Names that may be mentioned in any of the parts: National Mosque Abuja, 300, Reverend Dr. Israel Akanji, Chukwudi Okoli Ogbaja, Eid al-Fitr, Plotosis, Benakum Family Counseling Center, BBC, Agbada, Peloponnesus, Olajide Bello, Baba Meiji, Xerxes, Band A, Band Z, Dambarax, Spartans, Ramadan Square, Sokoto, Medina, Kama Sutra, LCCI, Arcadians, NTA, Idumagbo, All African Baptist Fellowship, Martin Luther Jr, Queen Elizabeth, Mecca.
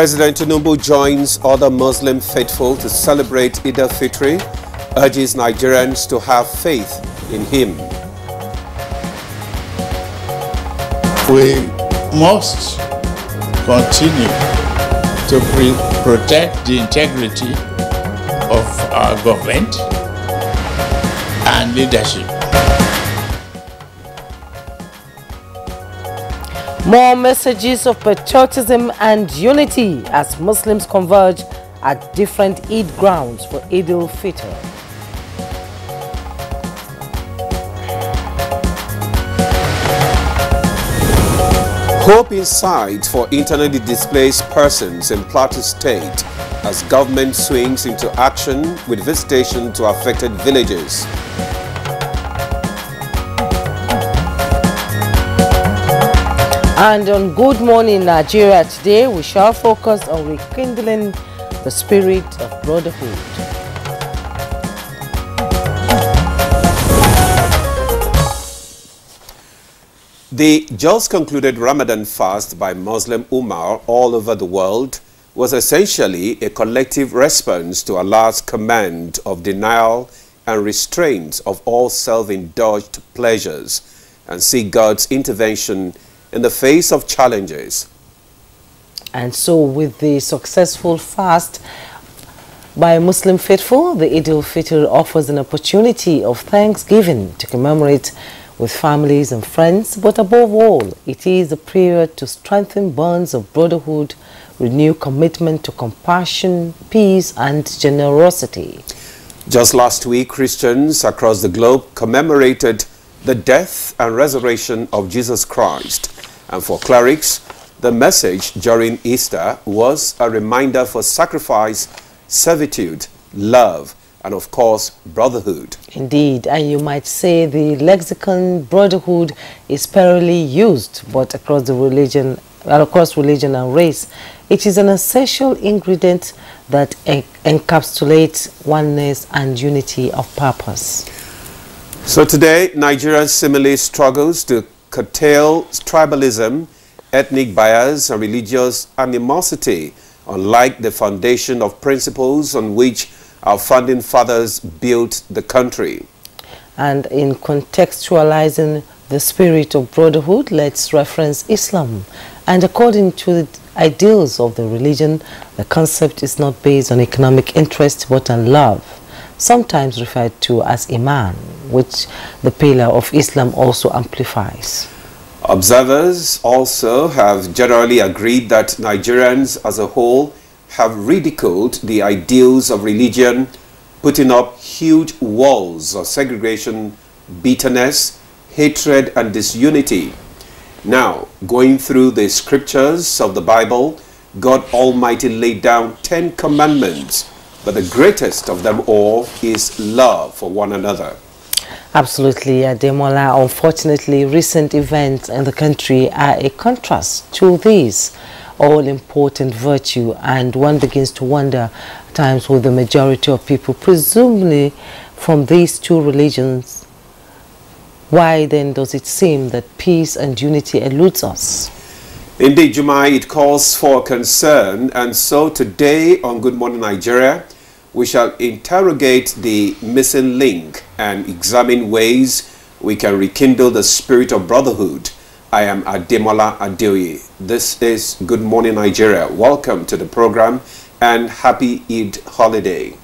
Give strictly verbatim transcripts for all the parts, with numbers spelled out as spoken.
President Tinubu joins other Muslim faithful to celebrate Eid al-Fitr, urges Nigerians to have faith in him. We must continue to pre protect the integrity of our government and leadership. More messages of patriotism and unity as Muslims converge at different Eid grounds for Eid al-Fitr. Hope insights for internally displaced persons in Plateau State as government swings into action with visitation to affected villages. And on Good Morning Nigeria today, we shall focus on rekindling the spirit of brotherhood. The just concluded Ramadan fast by Muslim Ummah all over the world was essentially a collective response to Allah's command of denial and restraint of all self-indulged pleasures and seek God's intervention in the face of challenges. And so with the successful fast by Muslim faithful, the Eid al-Fitr offers an opportunity of thanksgiving to commemorate with families and friends, but above all, it is a period to strengthen bonds of brotherhood, renew commitment to compassion, peace and generosity. Just last week, Christians across the globe commemorated the death and resurrection of Jesus Christ. And for clerics, the message during Easter was a reminder for sacrifice, servitude, love, and of course, brotherhood. Indeed, and you might say the lexicon brotherhood is sparingly used, but across the religion, across religion and race, it is an essential ingredient that en encapsulates oneness and unity of purpose. So today, Nigeria similarly struggles to curtail tribalism, ethnic bias, and religious animosity, unlike the foundation of principles on which our founding fathers built the country. And in contextualizing the spirit of brotherhood, let's reference Islam. And according to the ideals of the religion, the concept is not based on economic interest but on love, sometimes referred to as Iman, which the pillar of Islam also amplifies. Observers also have generally agreed that Nigerians as a whole have ridiculed the ideals of religion, putting up huge walls of segregation, bitterness, hatred and disunity. Now, going through the scriptures of the Bible, God Almighty laid down ten commandments, but the greatest of them all is love for one another. Absolutely, Ademola. Unfortunately, recent events in the country are a contrast to this all-important virtue, and one begins to wonder at times will the majority of people, presumably from these two religions, why then does it seem that peace and unity eludes us? Indeed, Jumai, it calls for concern, and so today on Good Morning Nigeria, we shall interrogate the missing link and examine ways we can rekindle the spirit of brotherhood. I am Ademola Adeoye. This is Good Morning Nigeria. Welcome to the program and happy Eid holiday.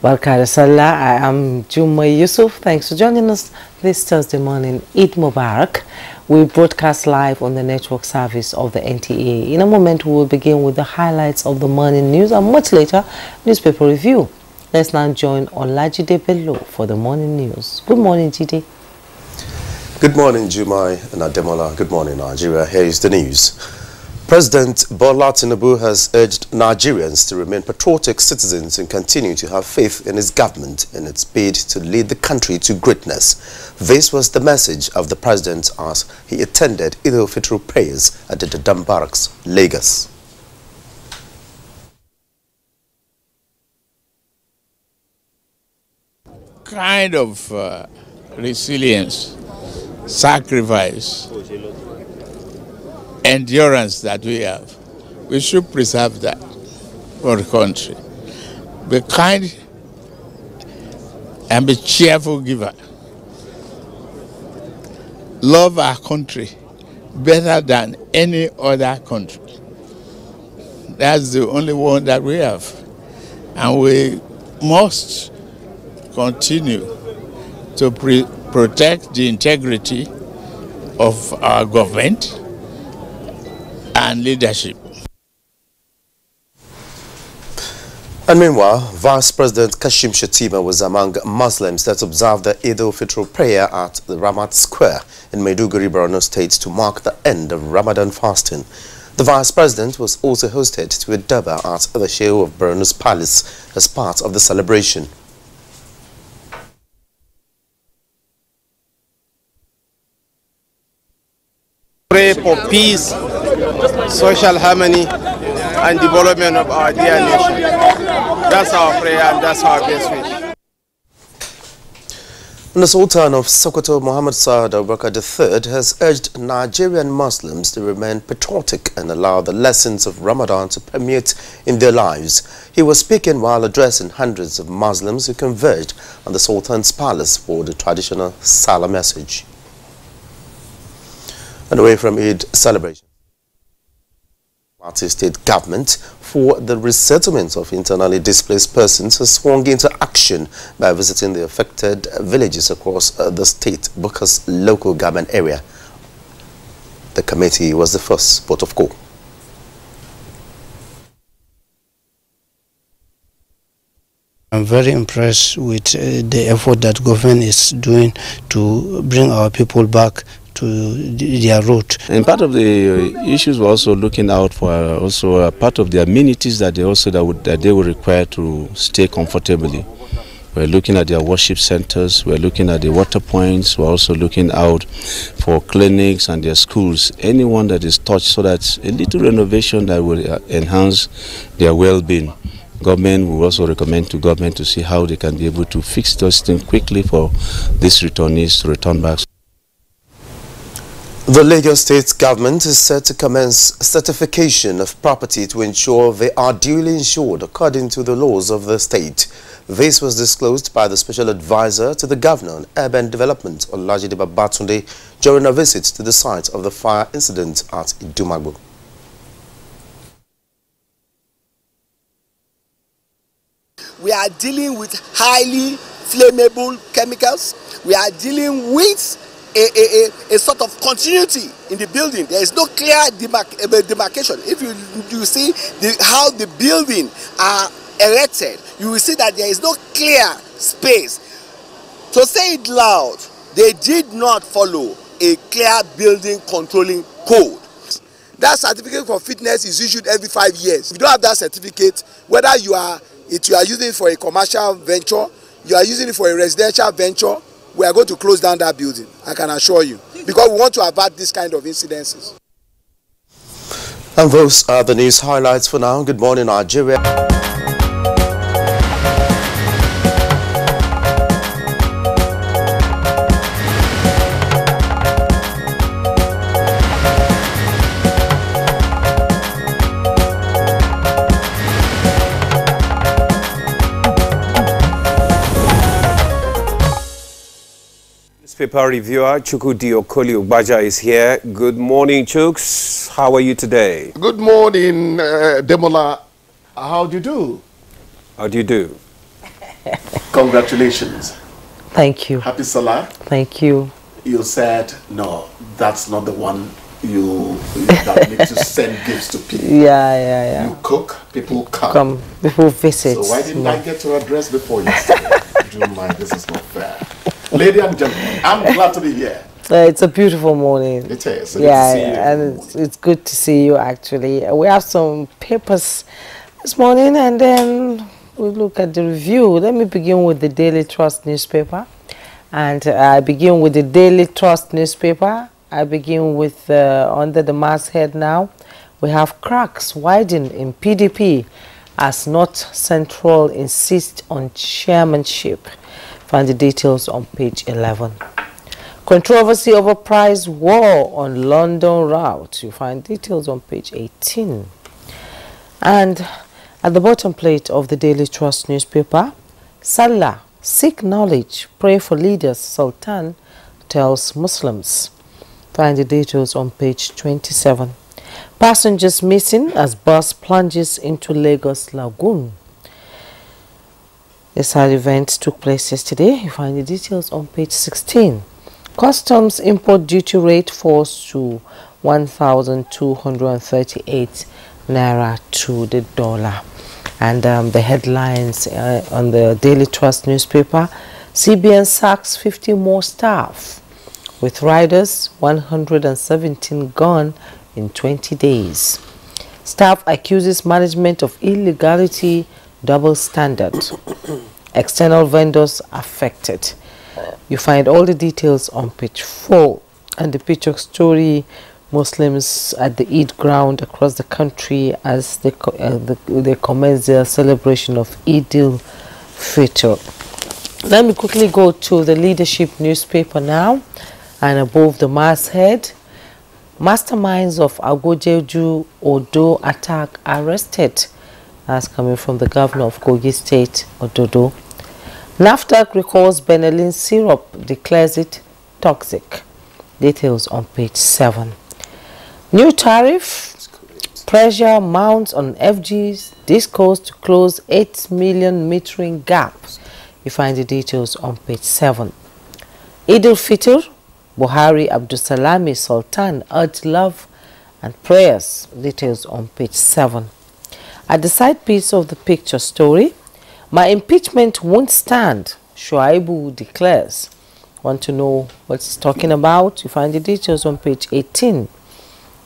Barka Sallah. I am Jumai Yusuf. Thanks for joining us this Thursday morning. Eid Mubarak. We broadcast live on the network service of the N T A. In a moment, we will begin with the highlights of the morning news and much later, newspaper review. Let's now join Olajide Bello for the morning news. Good morning, Jide. Good morning, Jumai and Ademola. Good morning, Nigeria. Here is the news. President Bola Tinubu has urged Nigerians to remain patriotic citizens and continue to have faith in his government in its bid to lead the country to greatness. This was the message of the president as he attended Eid al-Fitr prayers at the Dambarax, Lagos. Kind of uh, resilience, sacrifice, endurance that we have. We should preserve that for the country. Be kind and be cheerful giver. Love our country better than any other country. That's the only one that we have. And we must continue to pre protect the integrity of our government and leadership. And meanwhile, Vice President Kashim Shettima was among Muslims that observed the Eid al-Fitr prayer at the Ramadan Square in Maiduguri, Borno State, to mark the end of Ramadan fasting. The Vice President was also hosted to a Durbar at the Shehu of Borno's Palace as part of the celebration. Pray for peace, social harmony, and development of our dear nation. That's our prayer and that's our best wish. The Sultan of Sokoto, Muhammad Sa'ad Abubakar the third, has urged Nigerian Muslims to remain patriotic and allow the lessons of Ramadan to permeate in their lives. He was speaking while addressing hundreds of Muslims who converged on the Sultan's palace for the traditional Salah message. And away from Eid celebration, Plateau State government for the resettlement of internally displaced persons has swung into action by visiting the affected villages across the state, Bokos local government area. The committee was the first port of call. I'm very impressed with uh, the effort that government is doing to bring our people back to their root. And part of the issues we're also looking out for are also a part of the amenities that they also that, would, that they will require to stay comfortably. We're looking at their worship centers, we're looking at the water points, we're also looking out for clinics and their schools, anyone that is touched, so that's a little renovation that will enhance their well-being. Government will also recommend to government to see how they can be able to fix those things quickly for these returnees to return back. The Lagos State government is set to commence certification of property to ensure they are duly insured according to the laws of the state. This was disclosed by the Special Advisor to the Governor on Urban Development, Olajide Bello, during a visit to the site of the fire incident at Idumagbo. We are dealing with highly flammable chemicals. We are dealing with A, a, a, a sort of continuity in the building. There is no clear demarc demarcation. If you, you see the, how the building are erected, you will see that there is no clear space. To say it loud, they did not follow a clear building controlling code. That certificate for fitness is issued every five years. If you don't have that certificate, whether you are, if you are using it for a commercial venture, you are using it for a residential venture, we are going to close down that building, I can assure you, because we want to avoid this kind of incidences. And those are the news highlights for now. Good morning, Nigeria. Newspaper reviewer Chukwudi Okoli Ogbaja is here. Good morning, Chooks. How are you today? Good morning, uh, Demola. How do you do? How do you do? Congratulations. Thank you. Happy Salah. Thank you. You said, no, that's not the one you that makes you send gifts to people. Yeah, yeah, yeah. You cook, people come. Come, people visit. So why didn't yeah. I get to address before yesterday? Do you mind? This is not fair. Lady and gentlemen, I'm glad to be here. Uh, it's a beautiful morning. It is. So yeah, yeah. And it's, it's good to see you, actually. We have some papers this morning, and then we look at the review. Let me begin with the Daily Trust newspaper. And uh, I begin with the Daily Trust newspaper. I begin with uh, under the masthead now. We have cracks widened in P D P as North Central insists on chairmanship. Find the details on page eleven. Controversy over price war on London route. You find details on page eighteen. And at the bottom plate of the Daily Trust newspaper, Salah, seek knowledge, pray for leaders, Sultan tells Muslims. Find the details on page twenty-seven. Passengers missing as bus plunges into Lagos Lagoon. The sad event took place yesterday. You find the details on page sixteen. Customs import duty rate falls to one thousand two hundred thirty-eight naira to the dollar. And um, the headlines uh, on the Daily Trust newspaper, C B N sacks fifty more staff, with riders one hundred seventeen gone in twenty days. Staff accuses management of illegality, double standard. External vendors affected. You find all the details on page four. And the picture story, Muslims at the Eid ground across the country as they, uh, the, they commence their celebration of Eidil Fitr. Let me quickly go to the Leadership newspaper now. And above the masthead, masterminds of Agojeju Odo attack arrested. That's coming from the governor of Kogi State, Ododo. NAFDAC recalls Benelin syrup, declares it toxic. Details on page seven. New tariff, pressure mounts on F Gs, discourse to close eight million metering gap. You find the details on page seven. Idil Fitr, Buhari Abdusalami Sultan urged love and prayers. Details on page seven. At the side piece of the picture story, my impeachment won't stand, Shuaibu declares. Want to know what it's talking about? You find the details on page eighteen.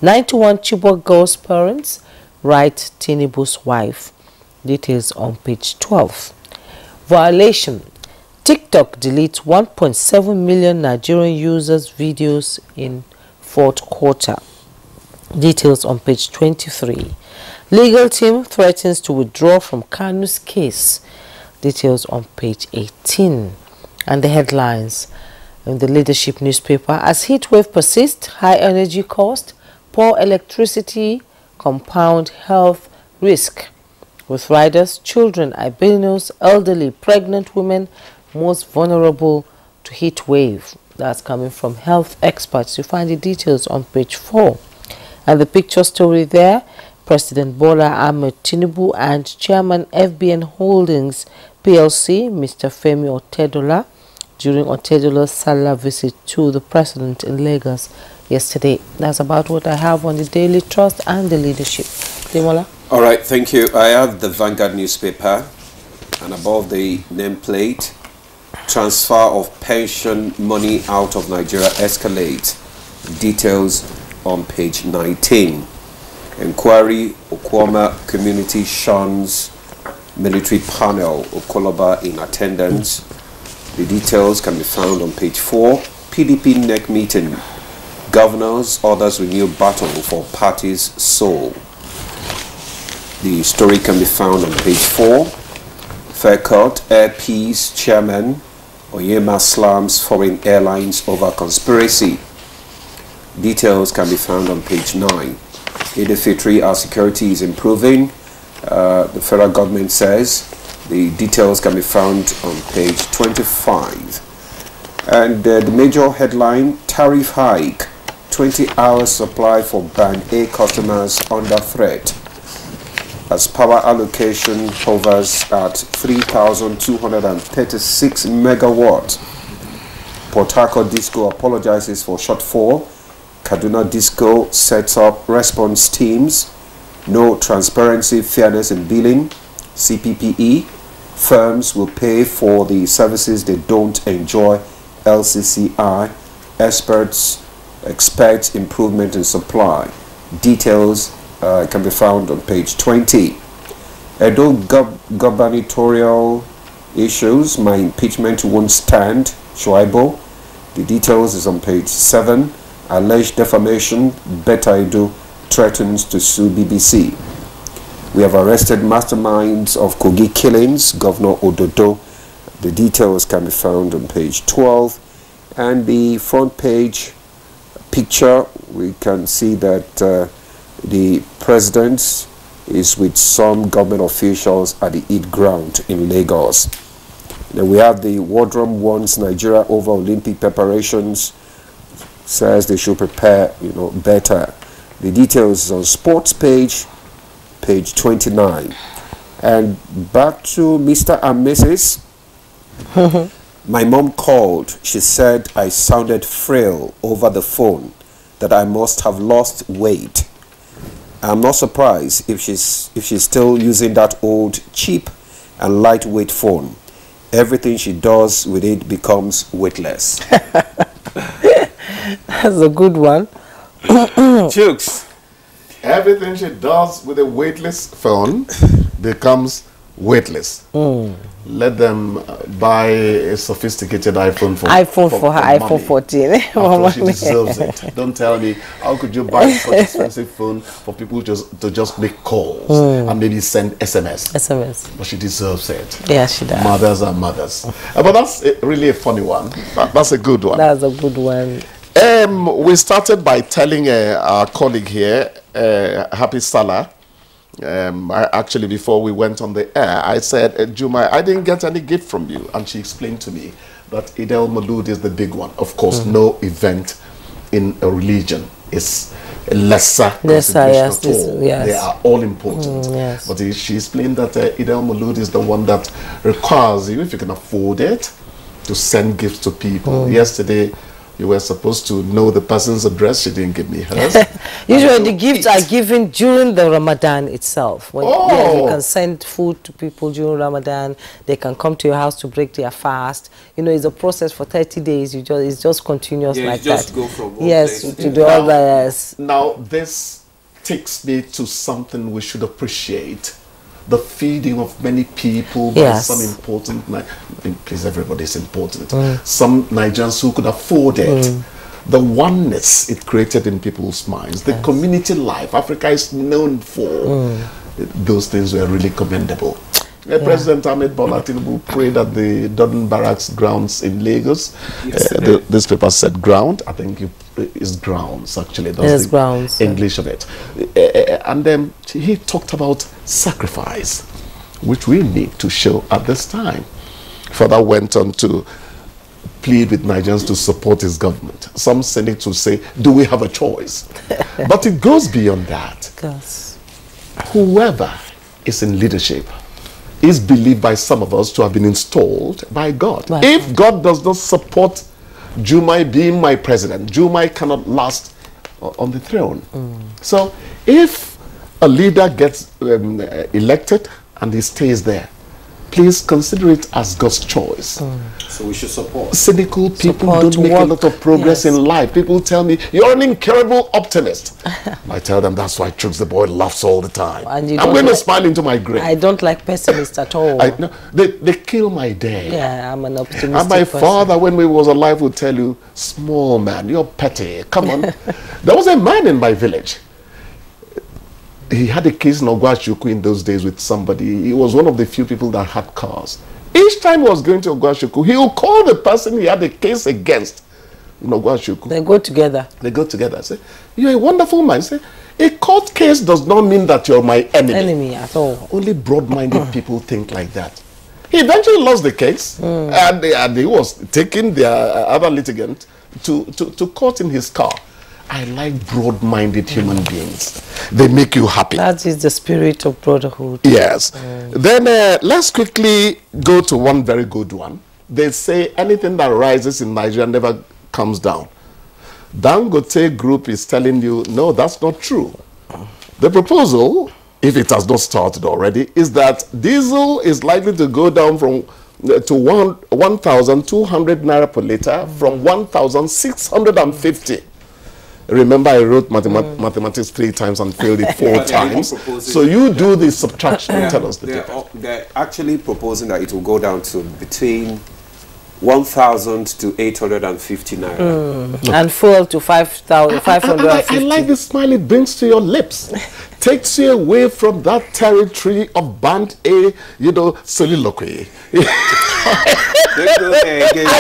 ninety-one Chibok girls' parents write Tinubu's wife. Details on page twelve. Violation. TikTok deletes one point seven million Nigerian users' videos in fourth quarter. Details on page twenty-three. Legal team threatens to withdraw from Kanu's case. Details on page eighteen. And the headlines in the Leadership newspaper. As heat wave persists, high energy cost, poor electricity, compound health risk. With riders, children, albinos, elderly, pregnant women, most vulnerable to heat wave. That's coming from health experts. You find the details on page four. And the picture story there, President Bola Ahmed Tinubu and Chairman F B N Holdings P L C, Mister Femi Otedola, during Otedola's Salah visit to the President in Lagos yesterday. That's about what I have on the Daily Trust and the Leadership. Demola? All right, thank you. I have the Vanguard newspaper, and above the nameplate, transfer of pension money out of Nigeria escalates. Details on page nineteen. Inquiry, Okwama community shuns military panel, Okoloba in attendance. The details can be found on page four. P D P neck meeting. Governors, others renew battle for party's soul. The story can be found on page four. Faircourt, Air Peace Chairman, Oyema slams foreign airlines over conspiracy. Details can be found on page nine. Eid al-Fitr, our security is improving, uh, the federal government says. The details can be found on page twenty-five. And uh, the major headline, tariff hike, twenty hours supply for Band A customers under threat. As power allocation hovers at three thousand two hundred thirty-six megawatt. Port Harcourt Disco apologizes for shortfall. Kaduna Disco sets up response teams. No transparency, fairness in billing. C P P E firms will pay for the services they don't enjoy. L C C I experts expect improvement in supply. Details uh, can be found on page twenty. Edo gov gubernatorial issues. My impeachment won't stand, Shuaibu. The details is on page seven. Alleged defamation, Betaidu threatens to sue B B C. We have arrested masterminds of Kogi killings, Governor Ododo. The details can be found on page twelve. And the front page picture, we can see that uh, the president is with some government officials at the Eid ground in Lagos. Then we have the Wardrum warns Nigeria over Olympic preparations, says they should prepare, you know, better. The details on sports page, page twenty-nine. And back to Mister and Missus My mom called. She said I sounded frail over the phone, that I must have lost weight. I'm not surprised if she's if she's still using that old cheap and lightweight phone. Everything she does with it becomes weightless. That's a good one. Chooks. Everything she does with a weightless phone becomes weightless. Mm. Let them buy a sophisticated iPhone for iPhone for, for her for iPhone fourteen. After she deserves it. Don't tell me how could you buy such an expensive phone for people just to just make calls mm. and maybe send S M S. S M S. But she deserves it. Yeah, she does. Mothers are mothers. uh, but that's a, really a funny one. That, that's a good one. That's a good one. Um, we started by telling uh, our colleague here, uh, Happy Salah. Um, I actually, before we went on the air, I said, Juma, I didn't get any gift from you. And she explained to me that Eid al-Mawlud is the big one. Of course, mm-hmm. no event in a religion is lesser consideration yes, at all. Yes. They are all important. Mm, yes. But she explained that uh, Eid al-Mawlud is the one that requires you, if you can afford it, to send gifts to people. Mm. Yesterday, you were supposed to know the person's address. She didn't give me hers. Usually the gifts eat. are given during the Ramadan itself. When oh. yeah, you can send food to people during Ramadan. They can come to your house to break their fast. You know, it's a process for thirty days. You just It's just continuous yeah, like you just that. Go from yes, to yeah. do now, all that. Now, this takes me to something we should appreciate. The feeding of many people by yes. some important, please, everybody is important. Mm. Some Nigerians who could afford it. Mm. The oneness it created in people's minds, the yes. community life Africa is known for, mm. those things were really commendable. Yeah. President Ahmed Bola Tinubu prayed at the Dambarax grounds in Lagos. Yes, uh, the, this paper said ground. I think it is grounds, actually. That's the grounds. English of it. Uh, and then he talked about sacrifice, which we need to show at this time. Father went on to plead with Nigerians to support his government. Some senate to say, do we have a choice? But it goes beyond that. Yes. Whoever is in leadership is believed by some of us to have been installed by God. Right. If God does not support Jumai being my president, Jumai cannot last on the throne. Mm. So if a leader gets um, elected and he stays there, please consider it as God's choice. Mm. So we should support. Cynical people support don't make work. a lot of progress yes. in life. People tell me, you're an incurable optimist. I tell them, that's why Chooks the boy laughs all the time. And you I'm going like, to smile into my grave. I don't like pessimists at all. I, no, they, they kill my day. Yeah, I'm an optimist. And my person. father, when we was alive, would tell you, small man, you're petty. Come on. There was a man in my village. He had a case in Ogwashi-Uku in those days with somebody. He was one of the few people that had cars. Each time he was going to Ogwashi-Uku, he would call the person he had a case against in Ogwashi-Uku. They go together. They go together. I say, you're a wonderful man. I say, a court case does not mean that you're my enemy. Enemy at all. Only broad-minded people think like that. He eventually lost the case, mm. and, and he was taking the uh, other litigant to, to, to court in his car. I like broad-minded human beings. They make you happy. That is the spirit of brotherhood. Yes. Mm. Then uh, let's quickly go to one very good one. They say anything that rises in Nigeria never comes down. Dangote Group is telling you, no, that's not true. The proposal, if it has not started already, is that diesel is likely to go down from uh, to one thousand two hundred naira per litre mm. from one thousand six hundred fifty. Remember, I wrote mathemat mm. mathematics three times and failed it four times. So you do the subtraction and tell us the they're difference. They're actually proposing that it will go down to between one thousand to eight hundred fifty naira. Mm. And full to five thousand five hundred fifty. I like the smile it brings to your lips. Takes you away from that territory of Band A, you know, soliloquy. And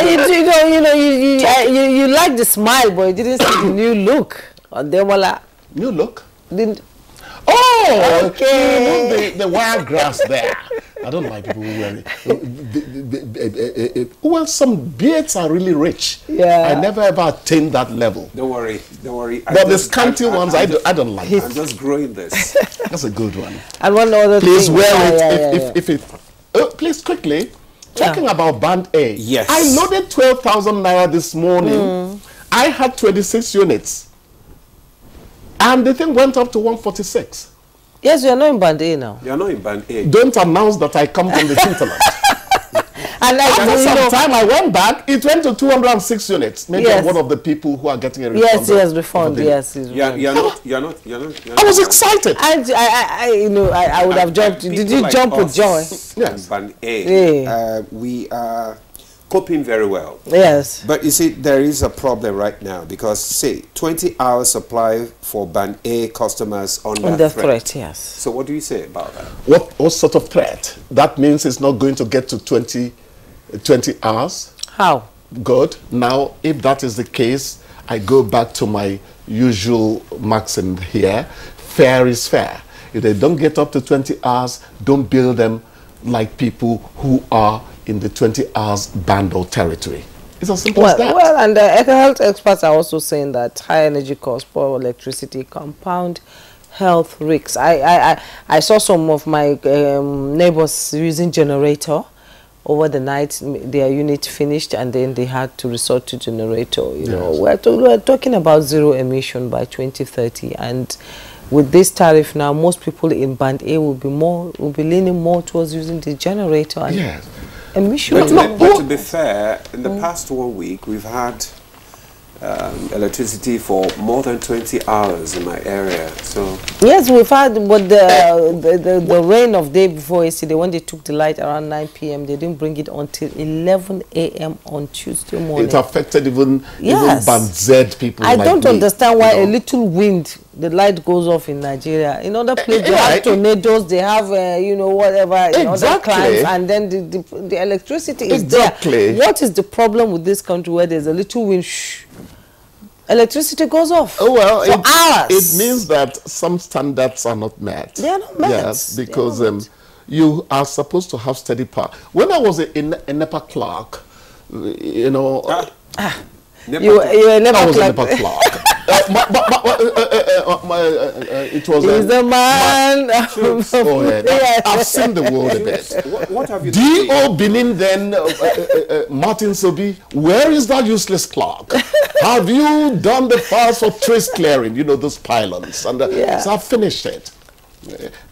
you, you know, you, know you, you, you, you like the smile, but you didn't see the new look on Demola. New look? Didn't Oh, okay. You know, the, the wild grass there. I don't like people who wear it. Well, some beards are really rich. Yeah. I never ever attained that level. Don't worry. Don't worry. I but the scanty I, ones, I, I, I, do, I don't like. I'm just growing this. That's a good one. And one other please thing. Please wear yeah, it yeah, if, yeah, if, yeah. if it... Uh, please, quickly, talking yeah. about Band A. Yes. I loaded twelve thousand naira this morning. Mm. I had twenty-six units. And the thing went up to one forty-six. Yes, you are not in Band A now. You are not in Band A. Don't announce that I come from the hinterland. And like after some know, time I went back, it went to two hundred and six units. Maybe yes. I'm one of the people who are getting a refund. Yes, yes, refund. Yes, you are not. You are not. You are not. I was excited. I, I, I you know, I, I would have and, jumped. And Did you like jump with joy? Yes. Band A. Yeah. Uh, we are coping very well. Yes. But you see, there is a problem right now because, say, twenty hour supply for Band A customers under, under threat. threat. Yes. So what do you say about that? What what sort of threat? That means it's not going to get to twenty hours. How? Good. Now, if that is the case, I go back to my usual maxim here. Fair is fair. If they don't get up to twenty hours, don't bill them like people who are in the twenty hours band or territory. It's as simple well, as that. Well, and the health experts are also saying that high energy costs, poor electricity compound health risks. I, I, I, I saw some of my um, neighbors using generator. Over the night, their unit finished, and then they had to resort to generator. You yes. know, we're, to, we're talking about zero emission by twenty thirty, and with this tariff now, most people in Band A will be more will be leaning more towards using the generator. And yes, emission. But, but, but to be fair, in the mm. past one week, we've had um, electricity for more than twenty hours in my area. So yes, we've had, but the uh, the, the, the rain of day before yesterday, when they took the light around nine p m, they didn't bring it until eleven a m on Tuesday morning. It affected even yes. even Band Z people. I like don't me, understand why you know? a little wind, the light goes off in Nigeria. In other places, they yeah, have tornadoes, they have uh, you know whatever in exactly. other climes, and then the, the, the electricity is exactly. there. What is the problem with this country where there's a little wind? Shh, electricity goes off. Oh well, for it, hours. It means that some standards are not met. They are not met. Yes, because um, you are supposed to have steady power. When I was in a NEPA clerk, you know, ah. Ah. Nepa you, you were NEPA I was a NEPA clerk. It was He's a, a man. Ma oh, yeah, yes. I've seen the world a bit. What, what have you done? D O Benin then, uh, uh, uh, Martin Sobi, where is that useless clerk? Have you done the fast for trace clearing? You know, those pylons. And uh, yeah. So I finished it.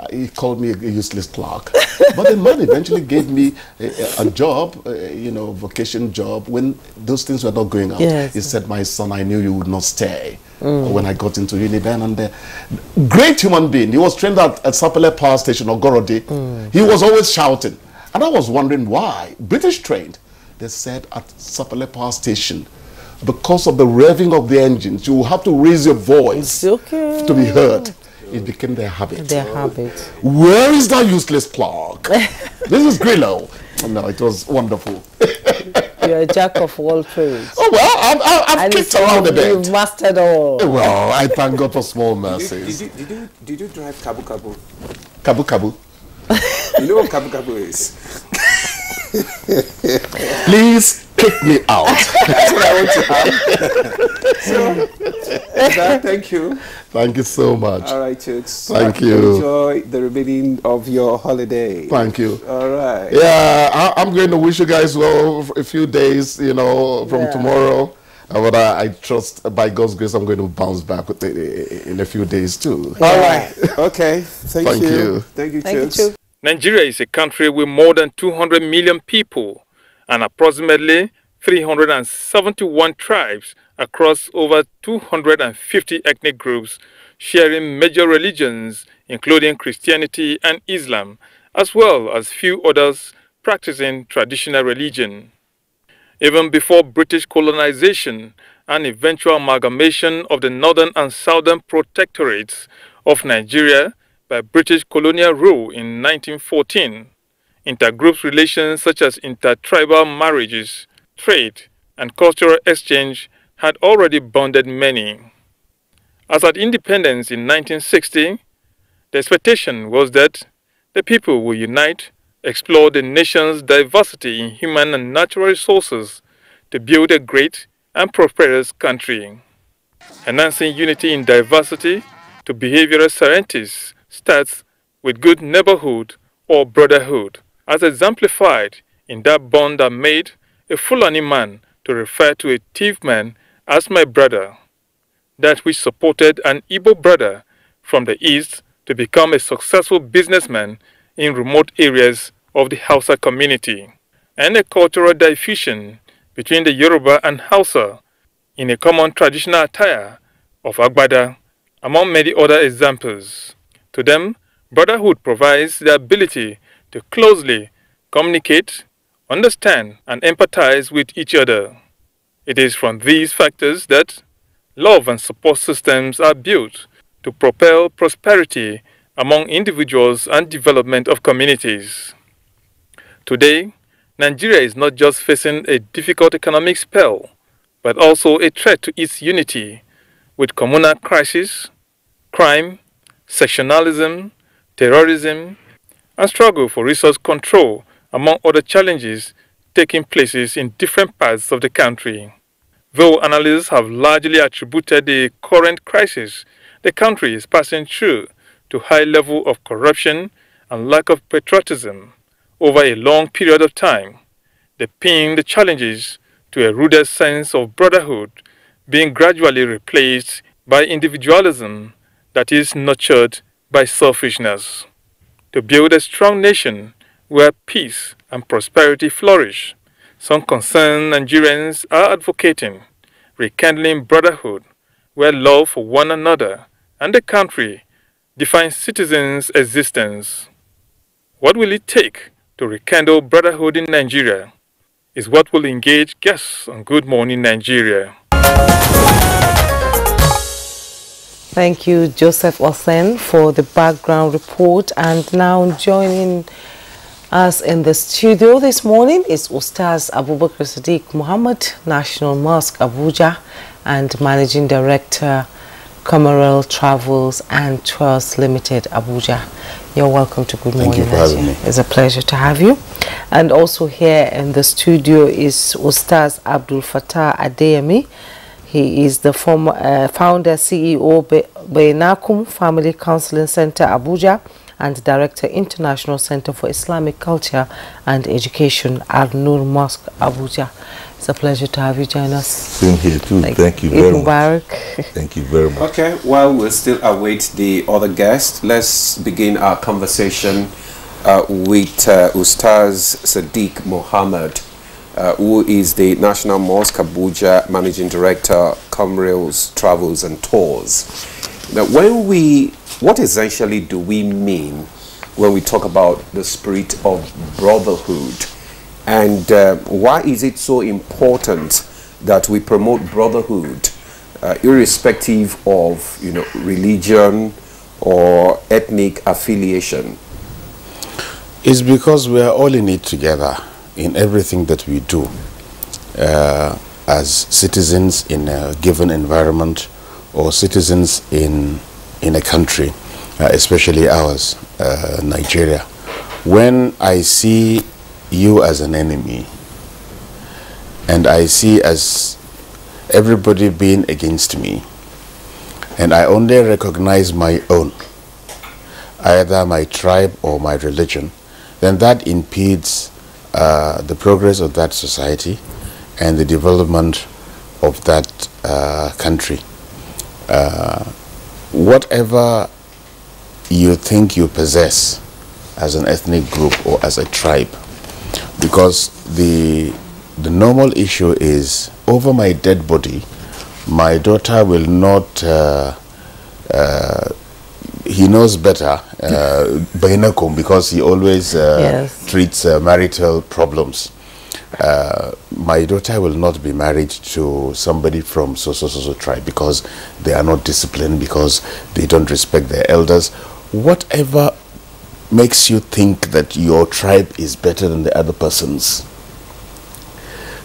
Uh, he called me a useless clerk. But the man eventually gave me a, a job, uh, you know, vocation job, when those things were not going on. Yes. He said, my son, I knew you would not stay. Mm. When I got into Uniben, and the great human being, he was trained at, at Sapele Power Station or Gorodi. Mm. He was always shouting. And I was wondering why. British trained. They said at Sapele Power Station, because of the revving of the engines, you will have to raise your voice okay. to be heard. It became their habit. Their oh. habit. Where is that useless clerk? This is Grillo. Oh, no, it was wonderful. You're a jack of all trades. Oh, well, I've, I've kicked around a bit. You've mastered all. Well, I thank God for small mercies. Did you, did you, did you, did you drive Kabu Kabu? Kabu Kabu? You know what Kabu Kabu is? Please kick me out. That's what I want to have. So, that, thank you. Thank you so much. All right, chicks. Thank so you. Enjoy the remaining of your holiday. Thank you. All right. Yeah, I, I'm going to wish you guys well for a few days, you know, from yeah. tomorrow. Uh, but I, I trust, by God's grace, I'm going to bounce back with the, in a few days too. Yeah. All right. Okay. Thank, thank you. you. Thank you, thank you. Nigeria is a country with more than two hundred million people and approximately three hundred seventy-one tribes across over two hundred fifty ethnic groups, sharing major religions including Christianity and Islam, as well as few others practicing traditional religion. Even before British colonization and eventual amalgamation of the northern and southern protectorates of Nigeria, by British colonial rule in nineteen fourteen. Intergroup relations such as intertribal marriages, trade, and cultural exchange had already bonded many. As at independence in nineteen sixty, The expectation was that the people will unite, explore the nation's diversity in human and natural resources to build a great and prosperous country. Enhancing unity in diversity to behavioral scientists starts with good neighborhood or brotherhood, as exemplified in that bond that made a Fulani man to refer to a thief man as my brother, that which supported an Igbo brother from the east to become a successful businessman in remote areas of the Hausa community, and a cultural diffusion between the Yoruba and Hausa in a common traditional attire of Agbada, among many other examples. To them, brotherhood provides the ability to closely communicate, understand, and empathize with each other. It is from these factors that love and support systems are built to propel prosperity among individuals and development of communities. Today, Nigeria is not just facing a difficult economic spell, but also a threat to its unity, with communal crises, crime, sectionalism, terrorism, and struggle for resource control, among other challenges taking place in different parts of the country. Though analysts have largely attributed the current crisis the country is passing through to high level of corruption and lack of patriotism over a long period of time, they pin the challenges to a ruder sense of brotherhood being gradually replaced by individualism that is nurtured by selfishness. To build a strong nation where peace and prosperity flourish, some concerned Nigerians are advocating rekindling brotherhood, where love for one another and the country defines citizens' existence. What will it take to rekindle brotherhood in Nigeria is what will engage guests on Good Morning Nigeria. Thank you, Joseph Osen, for the background report. And now joining us in the studio this morning is Ustaz Abubakar Sadiq Muhammad, National Mosque Abuja, and Managing Director, Commercial Travels and Tours Limited, Abuja. You're welcome to Good Morning. Thank you for having me. It's a pleasure to have you. And also here in the studio is Ustaz Abdul Fattah Adeyemi. He is the former uh, founder, C E O, Be Benakum Family Counseling Center, Abuja, and Director, International Center for Islamic Culture and Education, Al-Nur Mosque, Abuja. It's a pleasure to have you join us. Same here too. Thank, Thank you very much. Thank you very much. Okay, while we still await the other guest, let's begin our conversation uh, with uh, Ustaz Sadiq Muhammad, uh, who is the National Mosque Abuja Managing Director, Commercial Travels and Tours. Now, when we, what essentially do we mean when we talk about the spirit of brotherhood? And uh, why is it so important that we promote brotherhood, uh, irrespective of, you know, religion or ethnic affiliation? It's because we are all in it together in everything that we do, uh, as citizens in a given environment or citizens in in a country, uh, especially ours, uh, Nigeria. When I see you as an enemy, and I see as everybody being against me, and I only recognize my own, either my tribe or my religion, then that impedes uh, the progress of that society and the development of that uh, country. Uh, whatever you think you possess as an ethnic group or as a tribe, because the the normal issue is, over my dead body, my daughter will not, uh, uh, he knows better, uh, Bainakum, because he always uh, yes. treats uh, marital problems. Uh, my daughter will not be married to somebody from so so so so tribe because they are not disciplined, because they don't respect their elders. Whatever makes you think that your tribe is better than the other person's,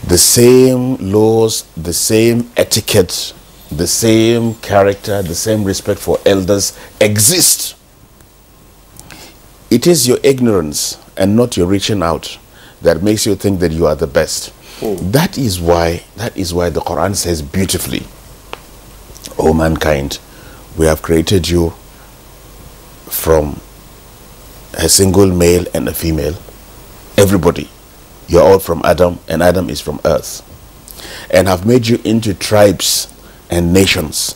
the same laws, the same etiquette, the same character, the same respect for elders exist It is your ignorance and not your reaching out that makes you think that you are the best. Oh. That is why, that is why the Quran says beautifully, O mankind, we have created you from a single male and a female. Everybody, you are all from Adam, and Adam is from earth, and have made you into tribes and nations.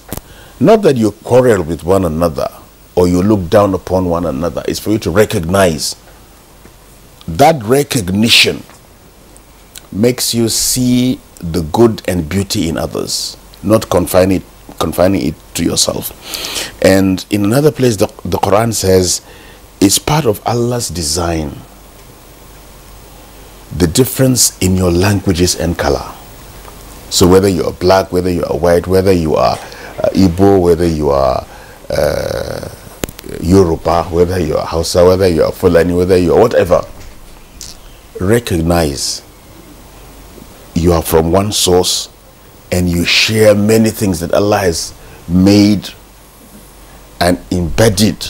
Not that you quarrel with one another or you look down upon one another. It's for you to recognize. That recognition makes you see the good and beauty in others, not confine it, confining it to yourself. And in another place, the, the Quran says, it's part of Allah's design, the difference in your languages and color. So whether you are black, whether you are white, whether you are uh, Igbo, whether you are uh, Yoruba, whether you are Hausa, whether you are Fulani, whether you are whatever, recognize you are from one source, and you share many things that Allah has made and embedded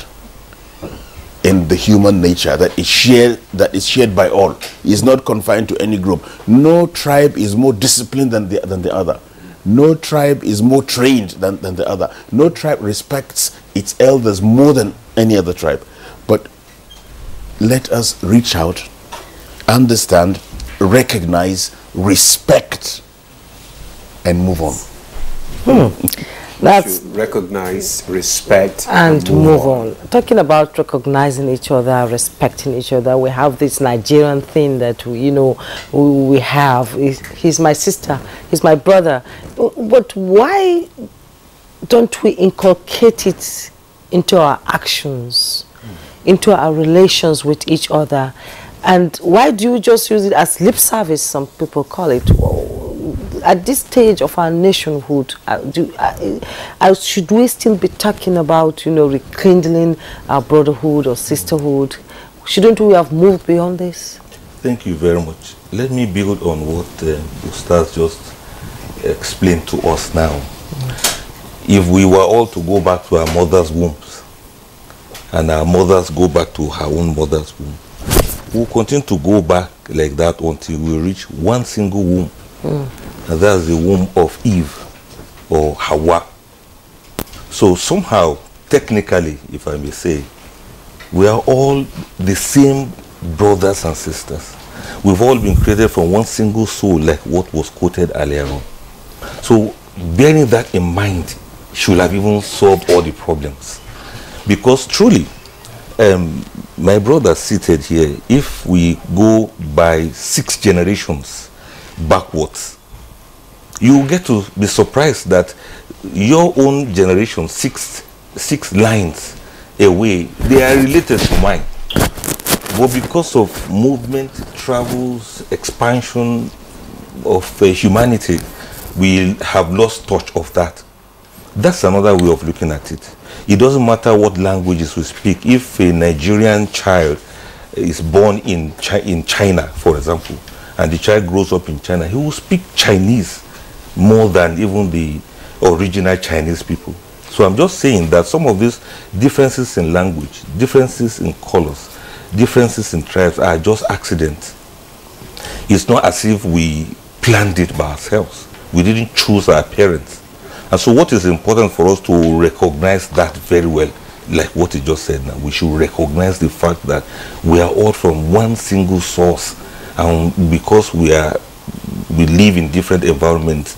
in the human nature, that is shared, that is shared by all. It's not confined to any group. No tribe is more disciplined than the, than the other. No tribe is more trained than, than the other. No tribe respects its elders more than any other tribe. But let us reach out, understand, recognize, respect, and move on. Hmm. That's recognize, respect, and, and move on. on. Talking about recognizing each other, respecting each other, we have this Nigerian thing that we, you know, we have. He's my sister. He's my brother. But why don't we inculcate it into our actions, into our relations with each other? And why do you just use it as lip service? Some people call it. At this stage of our nationhood, uh, do, uh, uh, should we still be talking about, you know, rekindling our brotherhood or sisterhood? Shouldn't we have moved beyond this? Thank you very much. Let me build on what uh, Ustaz just explained to us now. Mm. If we were all to go back to our mother's wombs, and our mothers go back to her own mother's womb, we'll continue to go back like that until we reach one single womb. Mm. And that's the womb of Eve or Hawa. So somehow, technically, if I may say, we are all the same brothers and sisters. We've all been created from one single soul, like what was quoted earlier on. So bearing that in mind should have even solved all the problems. Because truly, um, my brother seated here, if we go by six generations backwards, you get to be surprised that your own generation, six, six lines away, they are related to mine. But because of movement, travels, expansion of uh, humanity, we have lost touch of that. That's another way of looking at it. It doesn't matter what languages we speak. If a Nigerian child is born in, Chi in China, for example, and the child grows up in China, he will speak Chinese more than even the original Chinese people. So I'm just saying that some of these differences in language, differences in colors, differences in tribes are just accidents. It's not as if we planned it by ourselves. We didn't choose our parents. And so what is important for us to recognize that very well, like what he just said now, we should recognize the fact that we are all from one single source, and because we are we live in different environments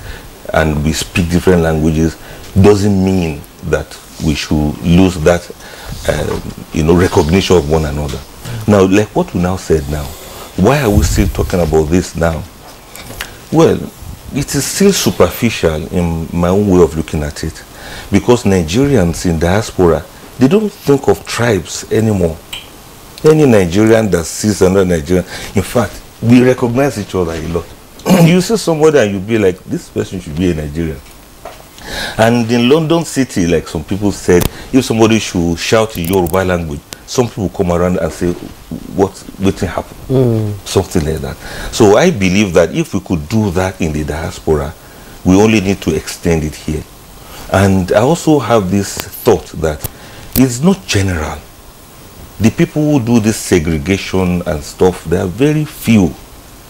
and we speak different languages, doesn't mean that we should lose that uh, you know, recognition of one another. Now, like what we now said now, why are we still talking about this now? Well, it is still superficial in my own way of looking at it, because Nigerians in diaspora, they don't think of tribes anymore. Any Nigerian that sees another Nigerian, in fact, we recognize each other a lot. You see somebody and you be like, this person should be a Nigerian. And in London City, like some people said, if somebody should shout in Yoruba language, some people come around and say, what, what happened? Mm. Something like that. So I believe that if we could do that in the diaspora, we only need to extend it here. And I also have this thought that it's not general. the people who do this segregation and stuff, they are very few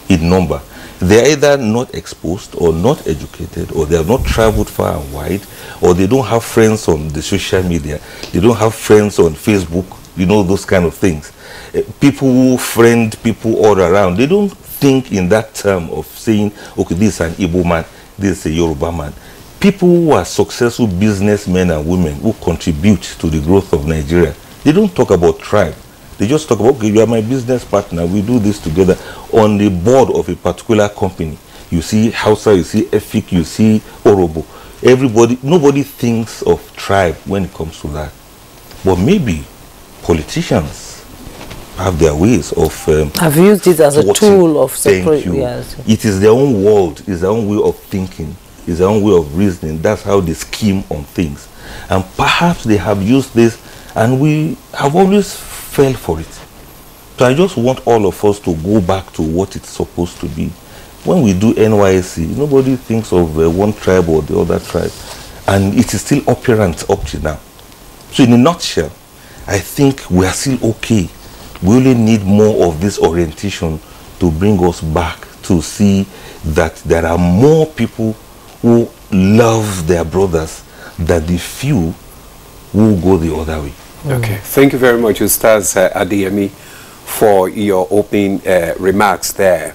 in number. They are either not exposed or not educated, or they have not traveled far and wide, or they don't have friends on the social media, they don't have friends on Facebook, you know, those kind of things. Uh, people who friend people all around, they don't think in that term of saying, okay, this is an Igbo man, this is a Yoruba man. People who are successful businessmen and women who contribute to the growth of Nigeria, they don't talk about tribe. They just talk about, okay, you are my business partner, we do this together. On the board of a particular company, you see Hausa, you see Efik, you see Orobo. Everybody, nobody thinks of tribe when it comes to that. But maybe politicians have their ways of... Um, have used it as a tool of... Thank you. Yes. It is their own world, it's their own way of thinking, it's their own way of reasoning. That's how they scheme on things. And perhaps they have used this, and we have always fell for it. So I just want all of us to go back to what it's supposed to be. When we do N Y S C, nobody thinks of uh, one tribe or the other tribe. And it is still operant up to now. So in a nutshell, I think we are still okay. We only need more of this orientation to bring us back to see that there are more people who love their brothers than the few who go the other way. Okay. Thank you very much, Ustaz uh, Adeyemi, for your opening uh, remarks there,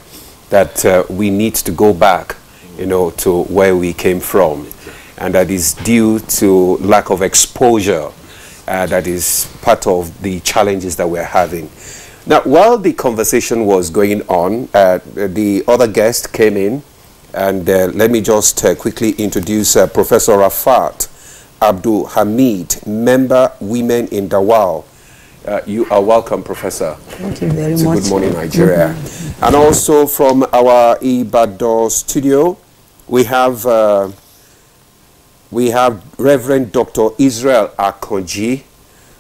that uh, we need to go back, you know, to where we came from, and that is due to lack of exposure. Uh, that is part of the challenges that we're having. Now, while the conversation was going on, uh, the other guest came in, and uh, let me just uh, quickly introduce uh, Professor Rafat Abdul Hamid, member Women in Dawal. Uh, you are welcome, Professor. Thank you very much. Good morning, Nigeria. Mm-hmm. And also from our Ibadan studio, we have uh, we have Reverend Doctor Israel Akanji.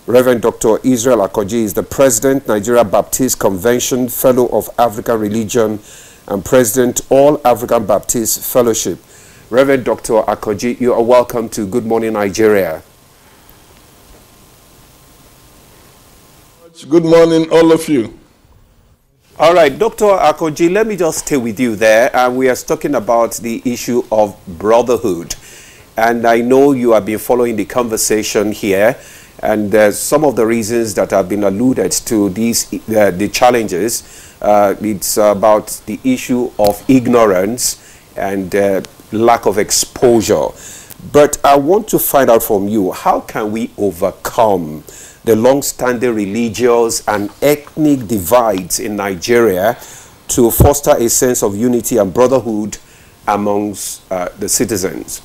Reverend Doctor Israel Akanji is the President, Nigeria Baptist Convention, Fellow of African Religion, and President All African Baptist Fellowship. Reverend Doctor Akanji, you are welcome to Good Morning Nigeria. Good morning, all of you. All right, Doctor Akanji, let me just stay with you there. And we are talking about the issue of brotherhood. And I know you have been following the conversation here. And uh, some of the reasons that have been alluded to these, uh, the challenges, uh, it's about the issue of ignorance and uh, lack of exposure. But I want to find out from you, how can we overcome the long-standing religious and ethnic divides in Nigeria to foster a sense of unity and brotherhood amongst uh, the citizens?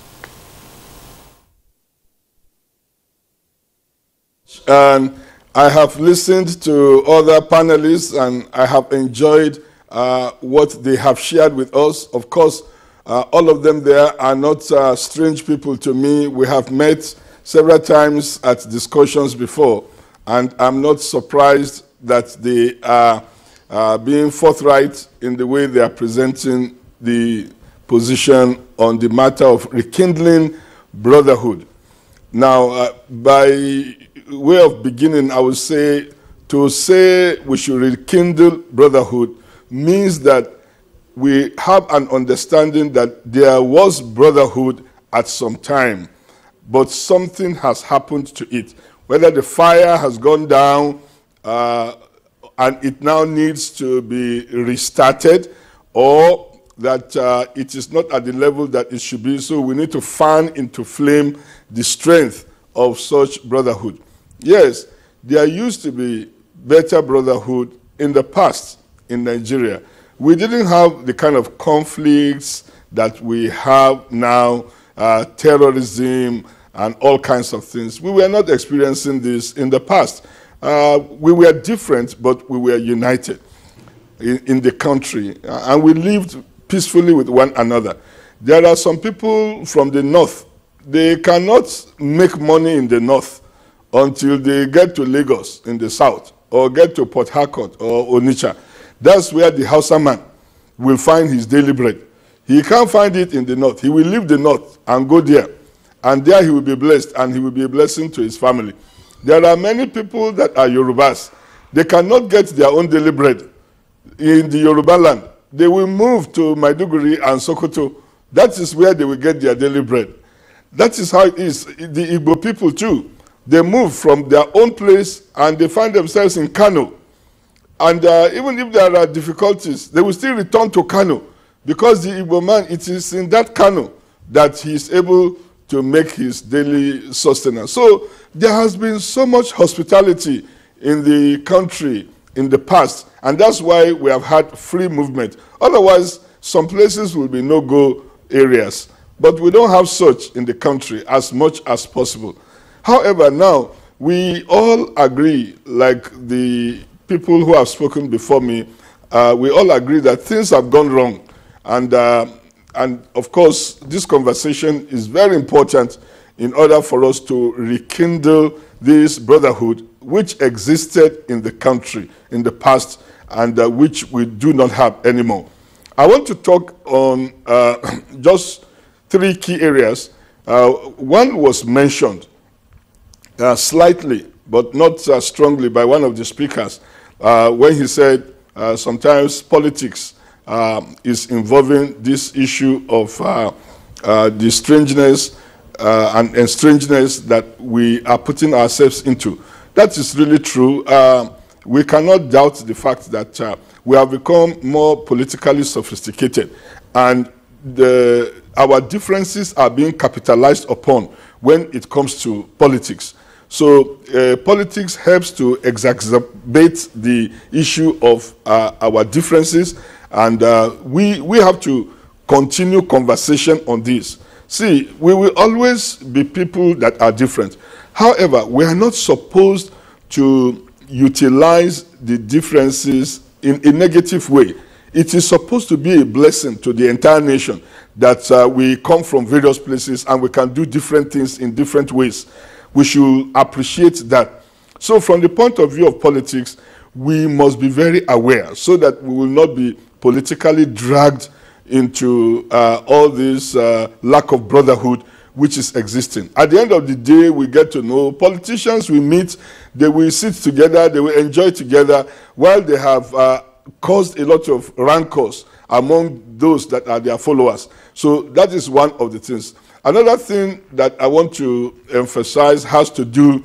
And I have listened to other panelists, and I have enjoyed uh, what they have shared with us. Of course, Uh, all of them there are not uh, strange people to me. We have met several times at discussions before, and I'm not surprised that they are uh, being forthright in the way they are presenting the position on the matter of rekindling brotherhood. Now, uh, by way of beginning, I would say to say we should rekindle brotherhood means that we have an understanding that there was brotherhood at some time, but something has happened to it. Whether the fire has gone down uh, and it now needs to be restarted, or that uh, it is not at the level that it should be, so we need to fan into flame the strength of such brotherhood. Yes, there used to be better brotherhood in the past in Nigeria. We didn't have the kind of conflicts that we have now, uh, terrorism and all kinds of things. We were not experiencing this in the past. Uh, we were different, but we were united in, in the country, uh, and we lived peacefully with one another. There are some people from the north. They cannot make money in the north until they get to Lagos in the south, or get to Port Harcourt or Onitsha. That's where the Hausa man will find his daily bread. He can't find it in the north. He will leave the north and go there. And there he will be blessed, and he will be a blessing to his family. There are many people that are Yorubas. They cannot get their own daily bread in the Yoruba land. They will move to Maiduguri and Sokoto. That is where they will get their daily bread. That is how it is. The Igbo people too, they move from their own place and they find themselves in Kano. And uh, even if there are difficulties, they will still return to Kano, because the Igbo man, it is in that Kano that he is able to make his daily sustenance. So there has been so much hospitality in the country in the past, and that's why we have had free movement. Otherwise, some places will be no-go areas, but we don't have such in the country as much as possible. However, now, we all agree, like the people who have spoken before me, uh, we all agree that things have gone wrong. And, uh, and of course, this conversation is very important in order for us to rekindle this brotherhood which existed in the country in the past and uh, which we do not have anymore. I want to talk on uh, just three key areas. Uh, one was mentioned uh, slightly, but not uh, strongly, by one of the speakers uh, when he said uh, sometimes politics uh, is involving this issue of uh, uh, the strangeness uh, and, and strangeness that we are putting ourselves into. That is really true. Uh, we cannot doubt the fact that uh, we have become more politically sophisticated, and the, our differences are being capitalized upon when it comes to politics. So uh, politics helps to exacerbate the issue of uh, our differences, and uh, we, we have to continue conversation on this. See, we will always be people that are different. However, we are not supposed to utilize the differences in a negative way. It is supposed to be a blessing to the entire nation that uh, we come from various places and we can do different things in different ways. We should appreciate that. So from the point of view of politics, we must be very aware so that we will not be politically dragged into uh, all this uh, lack of brotherhood which is existing. At the end of the day, we get to know politicians we meet, they will sit together, they will enjoy together, while they have uh, caused a lot of rancors among those that are their followers. So that is one of the things. Another thing that I want to emphasize has to do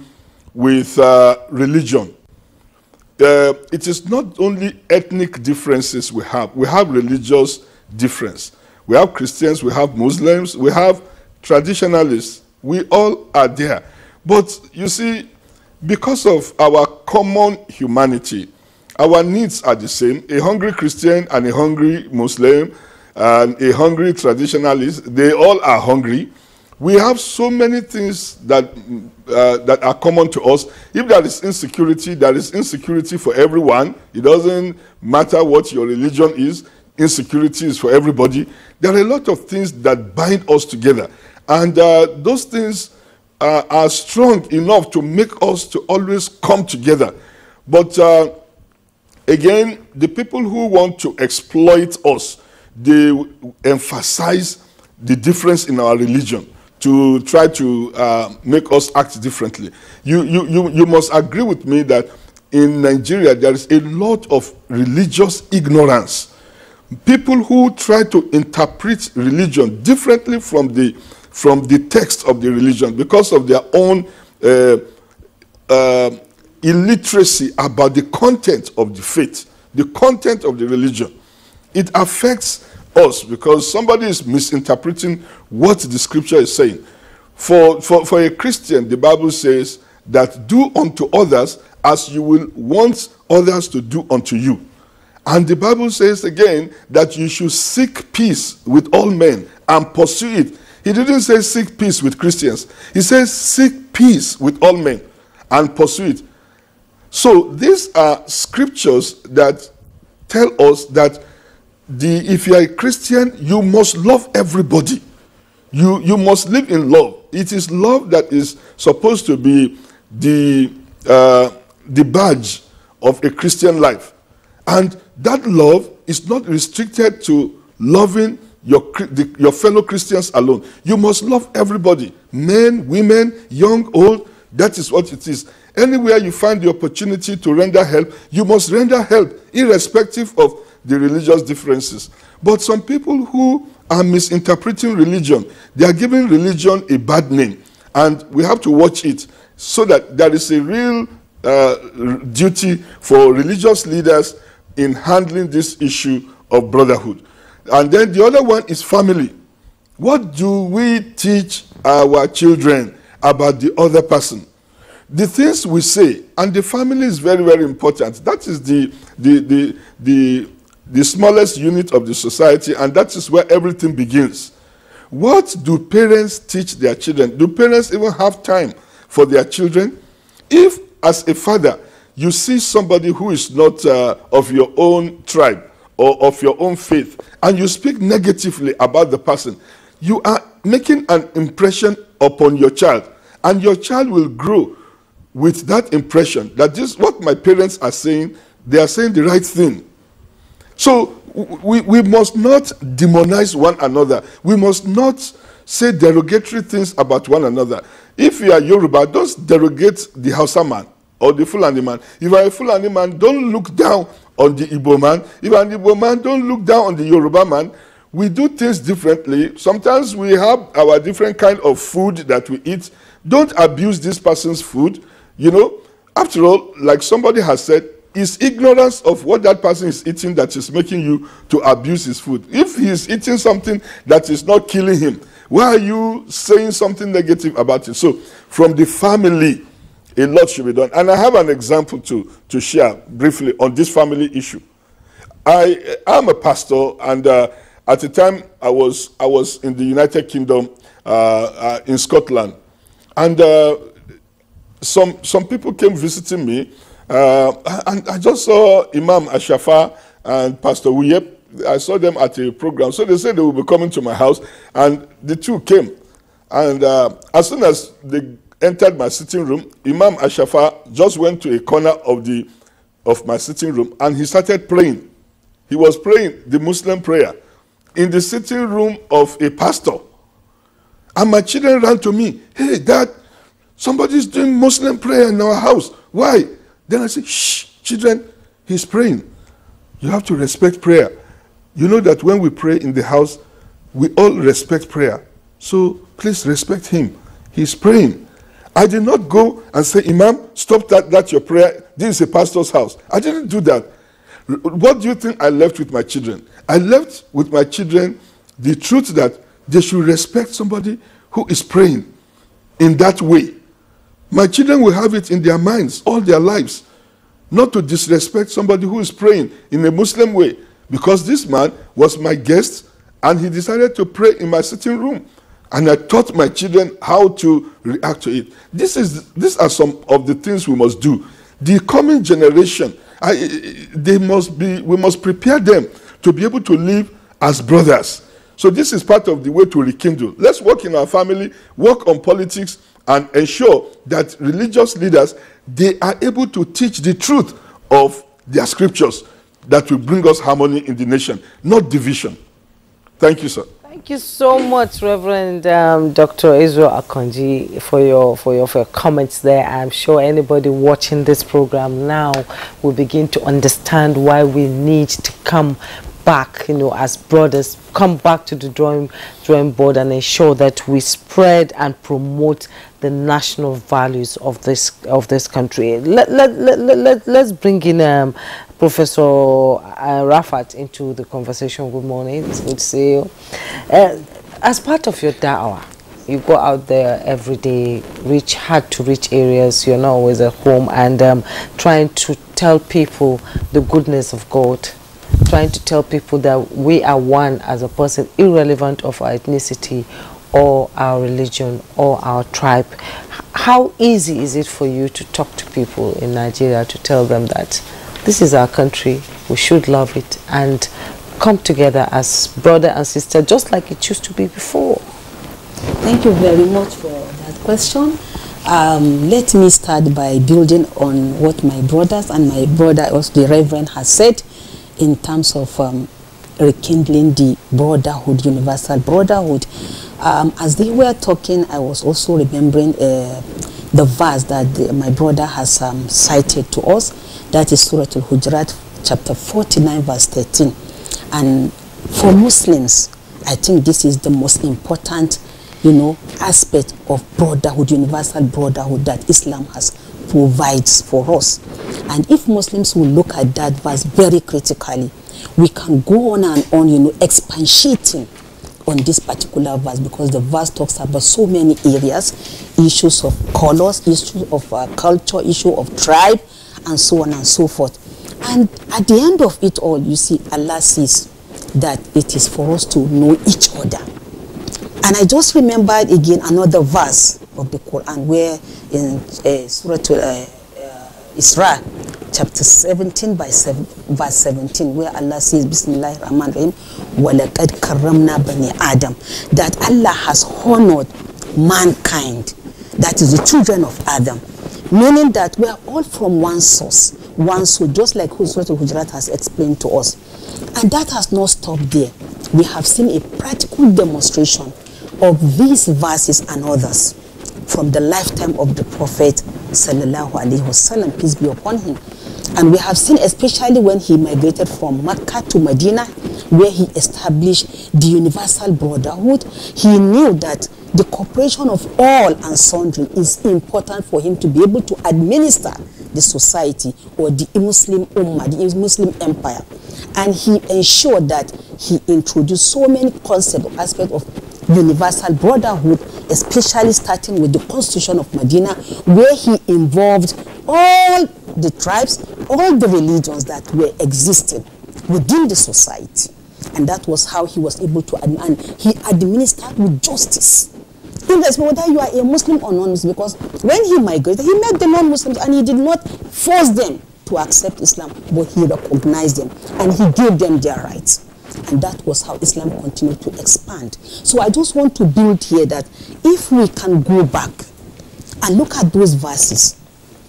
with uh, religion. Uh, it is not only ethnic differences we have. We have religious difference. We have Christians, we have Muslims, we have traditionalists. We all are there. But you see, because of our common humanity, our needs are the same. A hungry Christian and a hungry Muslim and a hungry traditionalist, they all are hungry. We have so many things that, uh, that are common to us. If there is insecurity, there is insecurity for everyone. It doesn't matter what your religion is. Insecurity is for everybody. There are a lot of things that bind us together. And uh, those things uh, are strong enough to make us to always come together. But uh, again, the people who want to exploit us, they emphasize the difference in our religion to try to uh, make us act differently. You, you, you, you must agree with me that in Nigeria, there is a lot of religious ignorance. People who try to interpret religion differently from the, from the text of the religion because of their own uh, uh, illiteracy about the content of the faith, the content of the religion. It affects us because somebody is misinterpreting what the scripture is saying. For, for, for a Christian, the Bible says that do unto others as you will want others to do unto you. And the Bible says again that you should seek peace with all men and pursue it. He didn't say seek peace with Christians. He says seek peace with all men and pursue it. So these are scriptures that tell us that The, if you are a Christian, you must love everybody. You, you must live in love. It is love that is supposed to be the, uh, the badge of a Christian life. And that love is not restricted to loving your, the, your fellow Christians alone. You must love everybody, men, women, young, old. That is what it is. Anywhere you find the opportunity to render help, you must render help, irrespective of the religious differences. But some people who are misinterpreting religion, they are giving religion a bad name. And we have to watch it so that there is a real uh, duty for religious leaders in handling this issue of brotherhood. And then the other one is family. What do we teach our children about the other person? The things we say, and the family is very, very important. That is the, the, the, the, the smallest unit of the society, and that is where everything begins. What do parents teach their children? Do parents even have time for their children? If, as a father, you see somebody who is not uh, of your own tribe or of your own faith, and you speak negatively about the person, you are making an impression upon your child, and your child will grow with that impression that this, what my parents are saying, they are saying the right thing. So we, we must not demonize one another. We must not say derogatory things about one another. If you are Yoruba, don't derogate the Hausa man or the Fulani man. If you are a Fulani man, don't look down on the Igbo man. If you are an Igbo man, don't look down on the Yoruba man. We do things differently. Sometimes we have our different kind of food that we eat. Don't abuse this person's food. You know, after all, like somebody has said, it's ignorance of what that person is eating that is making you to abuse his food. If he is eating something that is not killing him, why are you saying something negative about it? So from the family, a lot should be done. And I have an example to, to share briefly on this family issue. I am a pastor, and uh, at the time I was, I was in the United Kingdom, uh, uh, in Scotland. And uh, some, some people came visiting me, uh, and I just saw Imam Ashafa and Pastor Uyep. I saw them at a program. So they said they will be coming to my house, and the two came. And uh, as soon as they entered my sitting room, Imam Ashafa just went to a corner of, the, of my sitting room, and he started praying. He was praying the Muslim prayer in the sitting room of a pastor. And my children ran to me. Hey, Dad, somebody's doing Muslim prayer in our house. Why? Then I said, shh, children, he's praying. You have to respect prayer. You know that when we pray in the house, we all respect prayer. So please respect him. He's praying. I did not go and say, Imam, stop that, that's your prayer. This is a pastor's house. I didn't do that. What do you think I left with my children? I left with my children the truth that they should respect somebody who is praying in that way. My children will have it in their minds all their lives not to disrespect somebody who is praying in a Muslim way. Because this man was my guest, and he decided to pray in my sitting room. And I taught my children how to react to it. This is, these are some of the things we must do. The coming generation, I, they must be, we must prepare them to be able to live as brothers. So this is part of the way to rekindle. Let's work in our family, work on politics, and ensure that religious leaders, they are able to teach the truth of their scriptures that will bring us harmony in the nation, not division. Thank you, sir. Thank you so much, Reverend um, Doctor Israel Akanji, for your, for your for your comments there. I'm sure anybody watching this program now will begin to understand why we need to come back, you know, as brothers, come back to the drawing, drawing board and ensure that we spread and promote the national values of this of this country. Let, let, let, let, let's bring in um, Professor uh, Rafat into the conversation. Good morning. It's good to see you. Uh, as part of your da'wah, you go out there every day, reach hard-to-reach areas, you're not always at home, and um, trying to tell people the goodness of God, trying to tell people that we are one as a person, irrelevant of our ethnicity or our religion or our tribe. How easy is it for you to talk to people in Nigeria to tell them that this is our country, we should love it, and come together as brother and sister, just like it used to be before? Thank you very much for that question. Um, let me start by building on what my brothers and my brother, also the Reverend, has said, in terms of um, rekindling the brotherhood, universal brotherhood. Um, as they were talking, I was also remembering a the verse that the, my brother has um, cited to us, that is Surah Al-Hujurat, chapter forty-nine, verse thirteen. And for Muslims, I think this is the most important, you know, aspect of brotherhood, universal brotherhood that Islam has provides for us. And if Muslims will look at that verse very critically, we can go on and on, you know, expatiating on this particular verse, because the verse talks about so many areas, issues of colors, issue of uh, culture, issue of tribe, and so on and so forth. And at the end of it all, you see, Allah says that it is for us to know each other. And I just remembered again another verse of the Quran, where in uh, Surah uh, uh, Isra, chapter seventeen, by seven, verse seventeen, where Allah says, Bismillahir Rahmanir Rahim, وَلَقَدْ كَرَّمْنَا بَنِي آدَمَ, that Allah has honored mankind, that is the children of Adam, meaning that we are all from one source, one soul, just like Surah Al-Hujurat has explained to us. And that has not stopped there. We have seen a practical demonstration of these verses and others from the lifetime of the Prophet Sallallahu Alaihi Wasallam, peace be upon him. And we have seen, especially when he migrated from Mecca to Medina, where he established the universal brotherhood, he knew that the cooperation of all and sundry is important for him to be able to administer the society or the Muslim Ummah, the Muslim empire. And he ensured that he introduced so many concepts, aspects of universal brotherhood, especially starting with the constitution of Medina, where he involved all the tribes, all the religions that were existing within the society. And that was how he was able to, and he administered with justice, irrespective whether you are a Muslim or non-Muslim, because when he migrated, he met the non-Muslims and he did not force them to accept Islam, but he recognized them and he gave them their rights. And that was how Islam continued to expand. So I just want to build here that if we can go back and look at those verses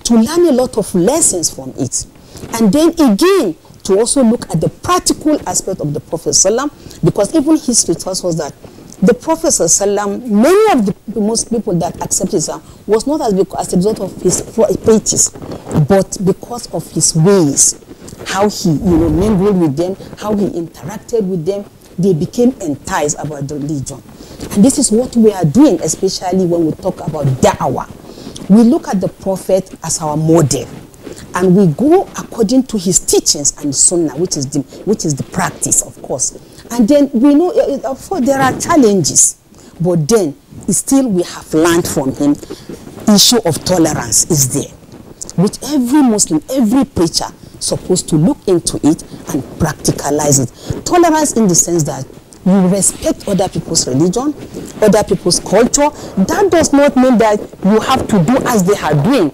to learn a lot of lessons from it, and then again to also look at the practical aspect of the Prophet Sallam, because even history tells us that the Prophet Sallam, many of the most people that accepted Islam was not as, as a result of his practice, but because of his ways, how he, you know, mingled with them, how he interacted with them. They became enticed about the religion. And this is what we are doing, especially when we talk about da'wah. We look at the Prophet as our model, and we go according to his teachings and sunnah, which is the, which is the practice, of course. And then we know, of course, there are challenges, but then still we have learned from him. Issue of tolerance is there, which every Muslim, every preacher supposed to look into it and practicalize it. Tolerance in the sense that you respect other people's religion, other people's culture. That does not mean that you have to do as they are doing.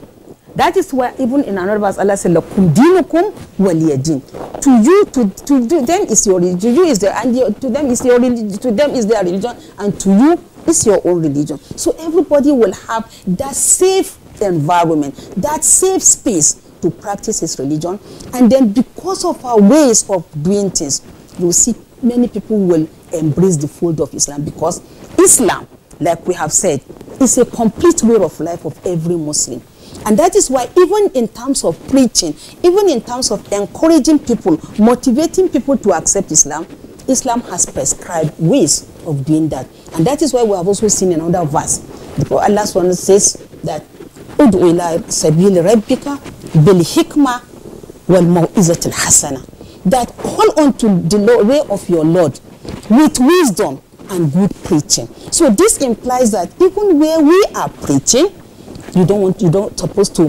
That is where even in another verse Allah said, "Lakum dinukum waliyadin." To you, to to do, them is your religion. To you is their, and your, to them is your religion. To them is their religion, and to you is your own religion. So everybody will have that safe environment, that safe space to practice his religion. And then because of our ways of doing things, you see many people will embrace the fold of Islam, because Islam, like we have said, is a complete way of life of every Muslim. And that is why even in terms of preaching, even in terms of encouraging people, motivating people to accept Islam, Islam has prescribed ways of doing that. And that is why we have also seen another verse. Allah says that Udu ila sabili rabbika bil hikma wal mau'izatil hasana, that hold on to the way of your Lord with wisdom and good preaching. So this implies that even where we are preaching, you don't want, you don't supposed to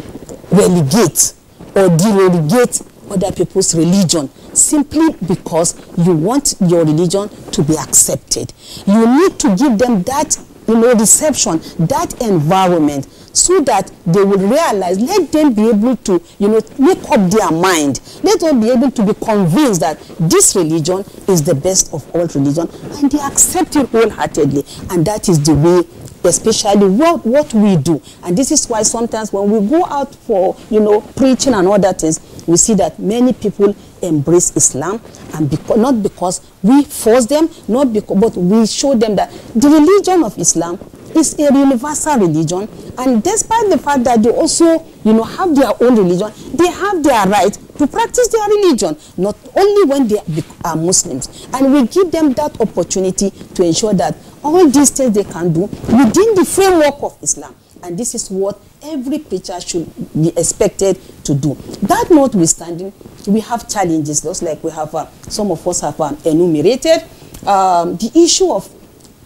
relegate or derelegate other people's religion simply because you want your religion to be accepted. You need to give them that, you know, reception, that environment, so that they will realize, let them be able to, you know, make up their mind. Let them be able to be convinced that this religion is the best of all religion, and they accept it wholeheartedly. And that is the way, especially what, what we do. And this is why sometimes when we go out for, you know, preaching and other things, we see that many people embrace Islam, and because, not because we force them, not because, but we show them that the religion of Islam It's a universal religion, and despite the fact that they also, you know, have their own religion, they have their right to practice their religion, not only when they are Muslims. And we give them that opportunity to ensure that all these things they can do within the framework of Islam. And this is what every preacher should be expected to do. That notwithstanding, we have challenges, just like we have, uh, some of us have uh, enumerated. Um, the issue of,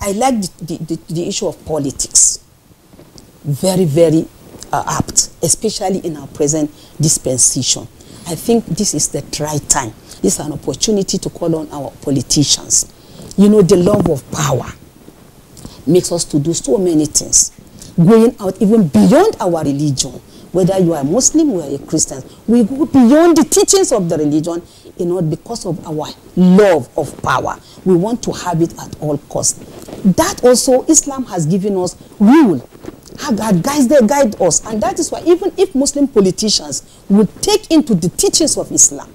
I like the, the, the issue of politics. Very, very uh, apt, especially in our present dispensation. I think this is the right time. This is an opportunity to call on our politicians. You know, the love of power makes us to do so many things, going out even beyond our religion. Whether you are Muslim or a Christian, we go beyond the teachings of the religion, you know, because of our love of power. We want to have it at all costs. That also, Islam has given us rule, guys, they guide us. And that is why even if Muslim politicians would take into the teachings of Islam,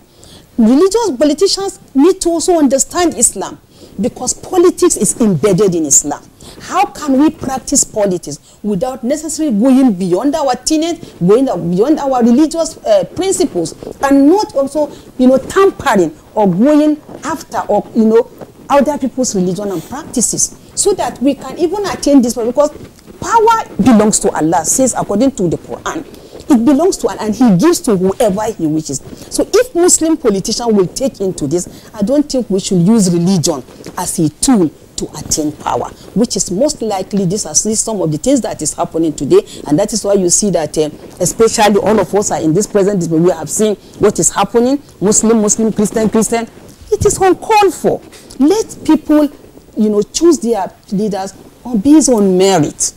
religious politicians need to also understand Islam, because politics is embedded in Islam. How can we practice politics without necessarily going beyond our tenets, going beyond our religious uh, principles, and not also, you know, tampering or going after, or, you know, other people's religion and practices, so that we can even attain this point? Because power belongs to Allah, says according to the Quran. It belongs to Allah, and He gives to whoever He wishes. So if Muslim politicians will take into this, I don't think we should use religion as a tool to attain power, which is most likely this are some of the things that is happening today. And that is why you see that, uh, especially all of us are in this present, we have seen what is happening, Muslim, Muslim, Christian, Christian. It is uncalled for. Let people, you know, choose their leaders on based on merit.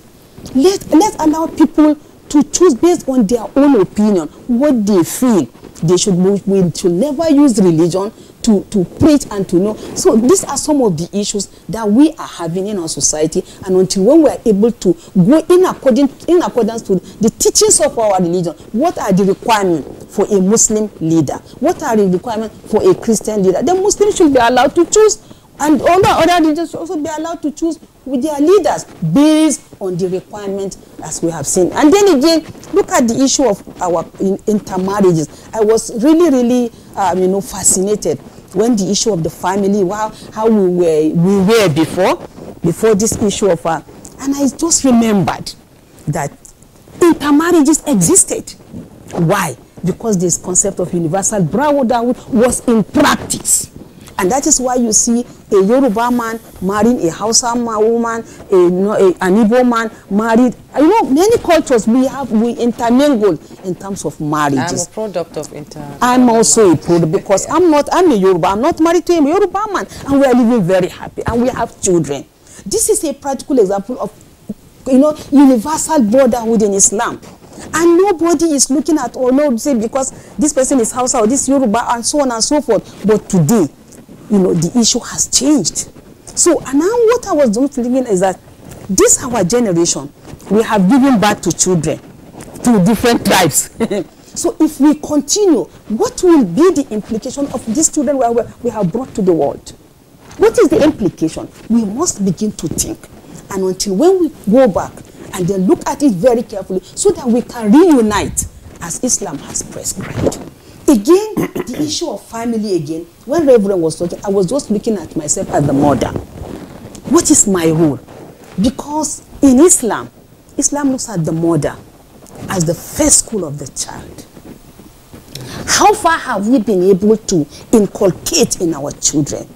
Let, let's allow people to choose based on their own opinion, what they feel. They should, we should never use religion to, to preach and to know. So these are some of the issues that we are having in our society, and until when we are able to go in accordance, in accordance to the teachings of our religion, what are the requirements for a Muslim leader? What are the requirements for a Christian leader? The Muslims should be allowed to choose, and all the other religions should also be allowed to choose with their leaders based on the requirement as we have seen. And then again, look at the issue of our intermarriages. I was really, really, um, you know, fascinated when the issue of the family, wow, how we were, we were before, before this issue of, uh, and I just remembered that intermarriages existed. Why? Because this concept of universal brotherhood was in practice. And that is why you see a Yoruba man marrying a Hausa woman, a, a, an Igbo man married. You know, many cultures we have, we intermingle in terms of marriages. I'm a product of intermarriage. I'm also a product, because yeah. I'm not, I'm a Yoruba, I'm not married to a Yoruba man, and we are living very happy, and we have children. This is a practical example of, you know, universal brotherhood in Islam. And nobody is looking at, or no, say, because this person is Hausa or this Yoruba, and so on and so forth. But today, you know, the issue has changed. So, and now what I was thinking is that this, our generation, we have given birth to children, to different tribes. So if we continue, what will be the implication of these children we have brought to the world? What is the implication? We must begin to think. And until when we go back and then look at it very carefully, so that we can reunite as Islam has prescribed. Again, the issue of family again, when Reverend was talking, I was just looking at myself as the mother. What is my role? Because in Islam, Islam looks at the mother as the first school of the child. How far have we been able to inculcate in our children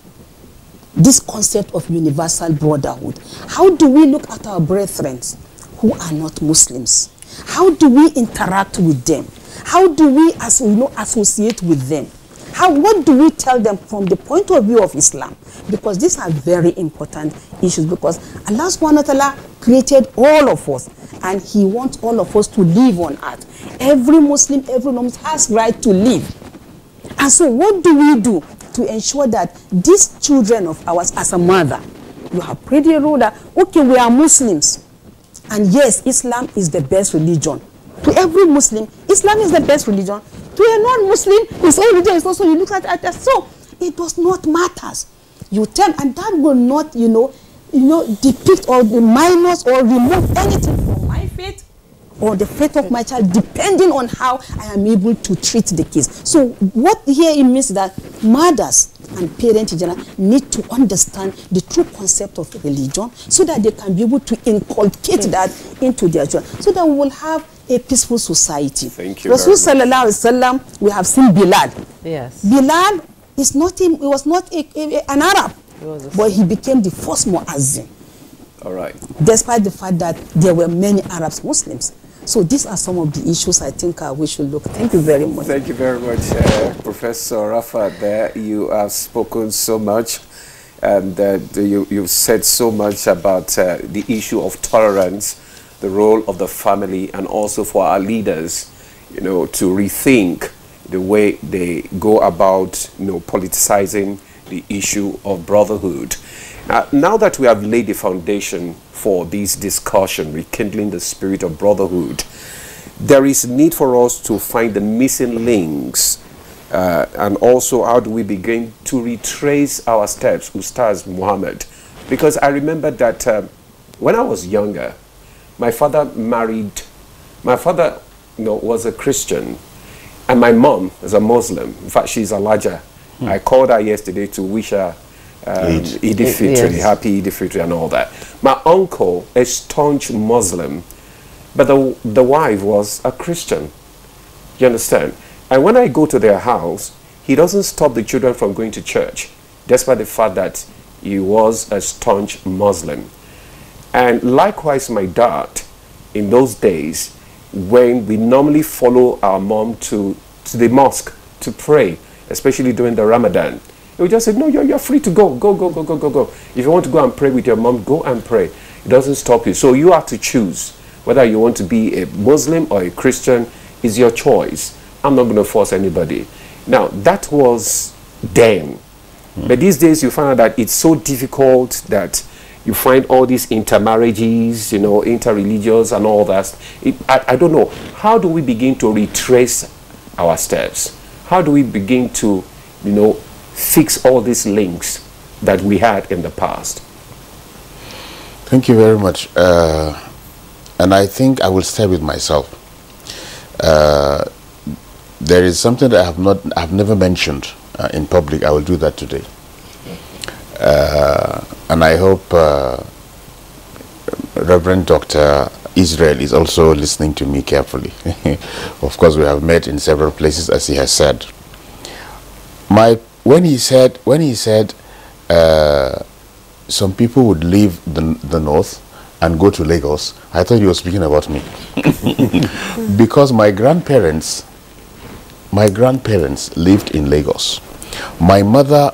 this concept of universal brotherhood? How do we look at our brethren who are not Muslims? How do we interact with them? How do we, as you know, associate with them? How, what do we tell them from the point of view of Islam? Because these are very important issues, because Allah subhanahu wa ta'ala created all of us, and He wants all of us to live on earth. Every Muslim, every Muslim has right to live. And so what do we do to ensure that these children of ours, as a mother, you have prayed a role that, okay, we are Muslims. And yes, Islam is the best religion. To every Muslim, Islam is the best religion. To a non-Muslim, his own religion is also, you look at it. So it does not matter. You tell, and that will not, you know, you know, depict or minus or remove anything from my faith or the faith of my child, depending on how I am able to treat the kids. So what here it means that mothers and parents in general need to understand the true concept of religion so that they can be able to inculcate that into their children, so that we will have a peaceful society. Thank you. Rasulullah sallallahu alaihi wasallam, we have seen Bilal. Yes. Bilal is not him. He was not a, a, an Arab, he was but he became the first muazzin. All right. Despite the fact that there were many Arabs, Muslims. So these are some of the issues I think uh, we should look at. Thank you very much. Thank you very much, uh, Professor Rafat. There, you have spoken so much, and uh, you, you've said so much about uh, the issue of tolerance, the role of the family, and also for our leaders, you know, to rethink the way they go about, you know, politicizing the issue of brotherhood. Uh, now that we have laid the foundation for this discussion, rekindling the spirit of brotherhood, there is need for us to find the missing links, uh, and also how do we begin to retrace our steps, Ustaz Muhammad? Because I remember that uh, when I was younger, my father married, my father you know, was a Christian, and my mom is a Muslim. In fact, she's a Alaja. Hmm. I called her yesterday to wish her Um, Eid al-Fitr, yes. Happy Eid al-Fitr and all that. My uncle, a staunch Muslim, but the, the wife was a Christian. You understand? And when I go to their house, he doesn't stop the children from going to church, despite the fact that he was a staunch Muslim. And likewise, my dad, in those days, when we normally follow our mom to, to the mosque to pray, especially during the Ramadan, we just said, no, you're, you're free to go. Go, go, go, go, go, go. If you want to go and pray with your mom, go and pray. It doesn't stop you. So you have to choose whether you want to be a Muslim or a Christian. It's your choice. I'm not going to force anybody. Now, that was then. Mm. But these days, you find out that it's so difficult that you find all these intermarriages, you know, interreligious and all that. It, I, I don't know. How do we begin to retrace our steps? How do we begin to, you know, fix all these links that we had in the past? Thank you very much. Uh, and I think I will start with myself. Uh, there is something that I have not, I have never mentioned uh, in public. I will do that today. Uh, and I hope uh, Reverend Doctor Israel is also listening to me carefully. Of course, we have met in several places, as he has said. My When he said, when he said, uh, some people would leave the the north and go to Lagos, I thought he was speaking about me, because my grandparents, my grandparents lived in Lagos. My mother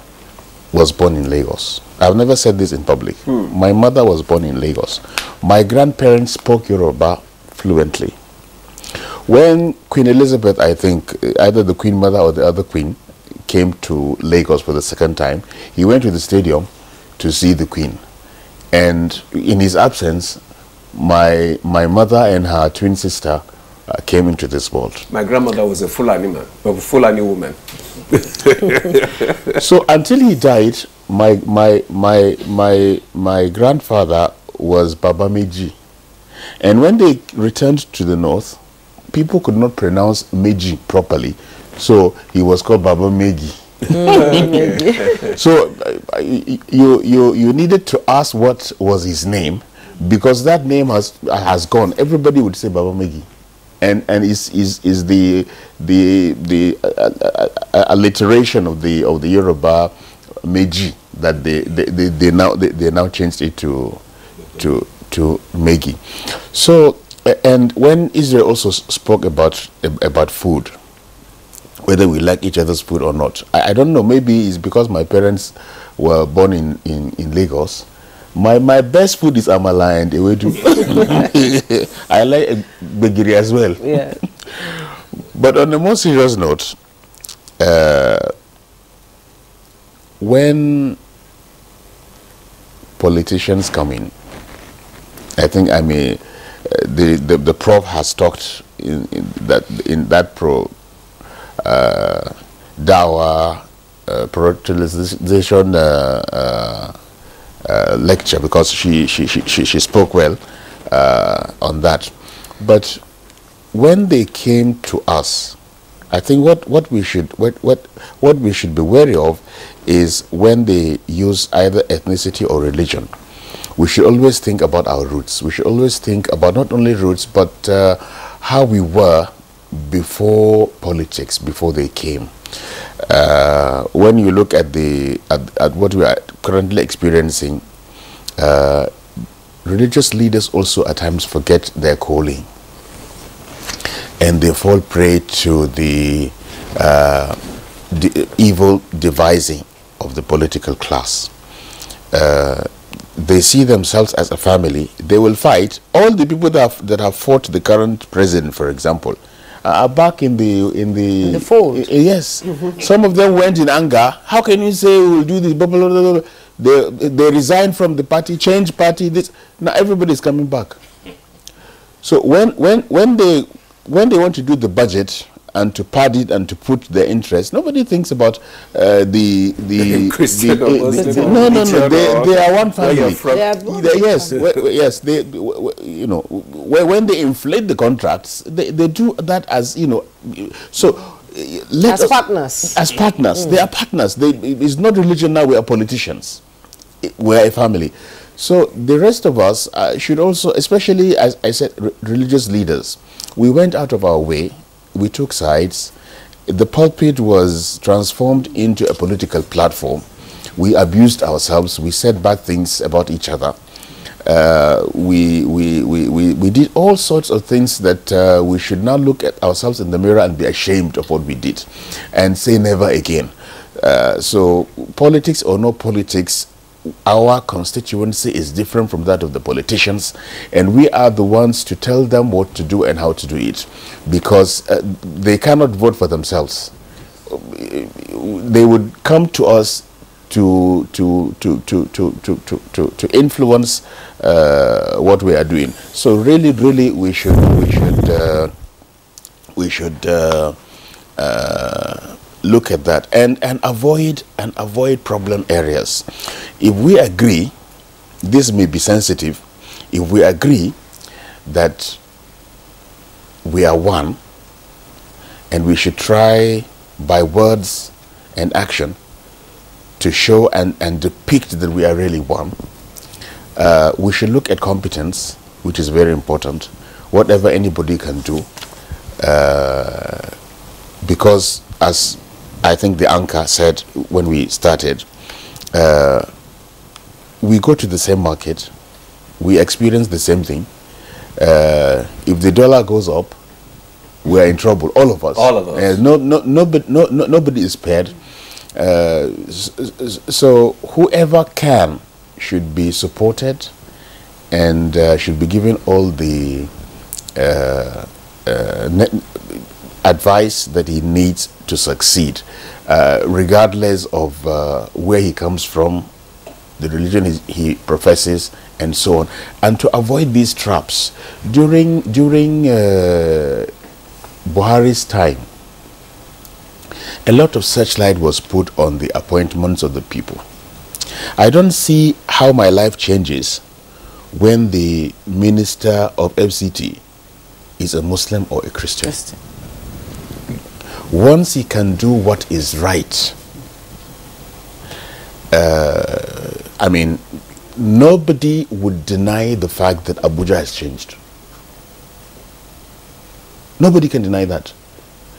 was born in Lagos. I've never said this in public. Hmm. My mother was born in Lagos. My grandparents spoke Yoruba fluently. When Queen Elizabeth, I think, either the Queen Mother or the other Queen, came to Lagos for the second time, he went to the stadium to see the Queen. And in his absence, my my mother and her twin sister uh, came into this world. My grandmother was a Fulani man, a Fulani woman. So until he died, my my my my my grandfather was Baba Meiji. And when they returned to the north, people could not pronounce Meiji properly. So he was called Baba Meiji. So uh, you you you needed to ask what was his name, because that name has has gone. Everybody would say Baba Meiji, and and is is is the the the uh, uh, uh, alliteration of the of the Yoruba Meiji that they they, they, they now they, they now changed it to to to Meiji. So uh, and when Israel also spoke about uh, about food, whether we like each other's food or not. I, I don't know, maybe it's because my parents were born in, in, in Lagos. My my best food is amala and ewedu. I like gbegiri as well. Yeah. But on a more serious note, uh, when politicians come in, I think I mean, uh, the, the, the prof has talked in, in that, in that pro, Uh, Dawa, uh, prioritization, uh, uh, uh, lecture, because she, she, she, she, she spoke well uh, on that. But when they came to us, I think what, what we should what, what what we should be wary of is when they use either ethnicity or religion. We should always think about our roots. We should always think about not only roots, but uh, how we were before politics, before they came. Uh, when you look at the at, at what we are currently experiencing, uh, religious leaders also at times forget their calling, and they fall prey to the, uh, the evil devising of the political class. Uh, they see themselves as a family. They will fight. All the people that have, that have fought the current president, for example, are back in the in the, in the fold. Uh, yes. Mm-hmm. Some of them went in anger. How can you say we'll do this? Blah, blah, blah, blah. They, they resigned from the party, changed party. This now everybody's coming back. So when when when they when they want to do the budget and to pad it and to put their interest, nobody thinks about uh, the the, the, the, uh, the, the no no no they, they are one family. They are they, yes yes they you know when they inflate the contracts, they they do that as you know so. Let as us, partners. As partners, mm. They are partners. They, it's not religion now. We are politicians. We are a family. So the rest of us uh, should also, especially as I said, re religious leaders. We went out of our way. We took sides. The pulpit was transformed into a political platform. We abused ourselves. We said bad things about each other. Uh, we, we, we, we, we did all sorts of things that uh, we should now look at ourselves in the mirror and be ashamed of what we did and say never again. Uh, so politics or no politics, our constituency is different from that of the politicians, and we are the ones to tell them what to do and how to do it, because uh, they cannot vote for themselves. They would come to us to to to to to to to to influence uh, what we are doing. So really, really, we should we should uh, we should uh, uh, look at that and and avoid and avoid problem areas. If we agree, this may be sensitive. If we agree that we are one, and we should try by words and action to show and, and depict that we are really one. Uh, we should look at competence, which is very important, whatever anybody can do. Uh, because as I think the anchor said when we started, uh, we go to the same market, we experience the same thing. Uh, if the dollar goes up, we are in trouble, all of us. All of us. Uh, no, no, nobody, no, no, nobody is spared. Uh, so whoever can should be supported and uh, should be given all the uh, uh, advice that he needs to succeed, uh, regardless of uh, where he comes from, the religion he, he professes, and so on. And to avoid these traps, during during uh, Buhari's time, a lot of searchlight was put on the appointments of the people. I don't see how my life changes when the minister of F C T is a Muslim or a Christian. Once he can do what is right, uh, I mean, nobody would deny the fact that Abuja has changed. Nobody can deny that.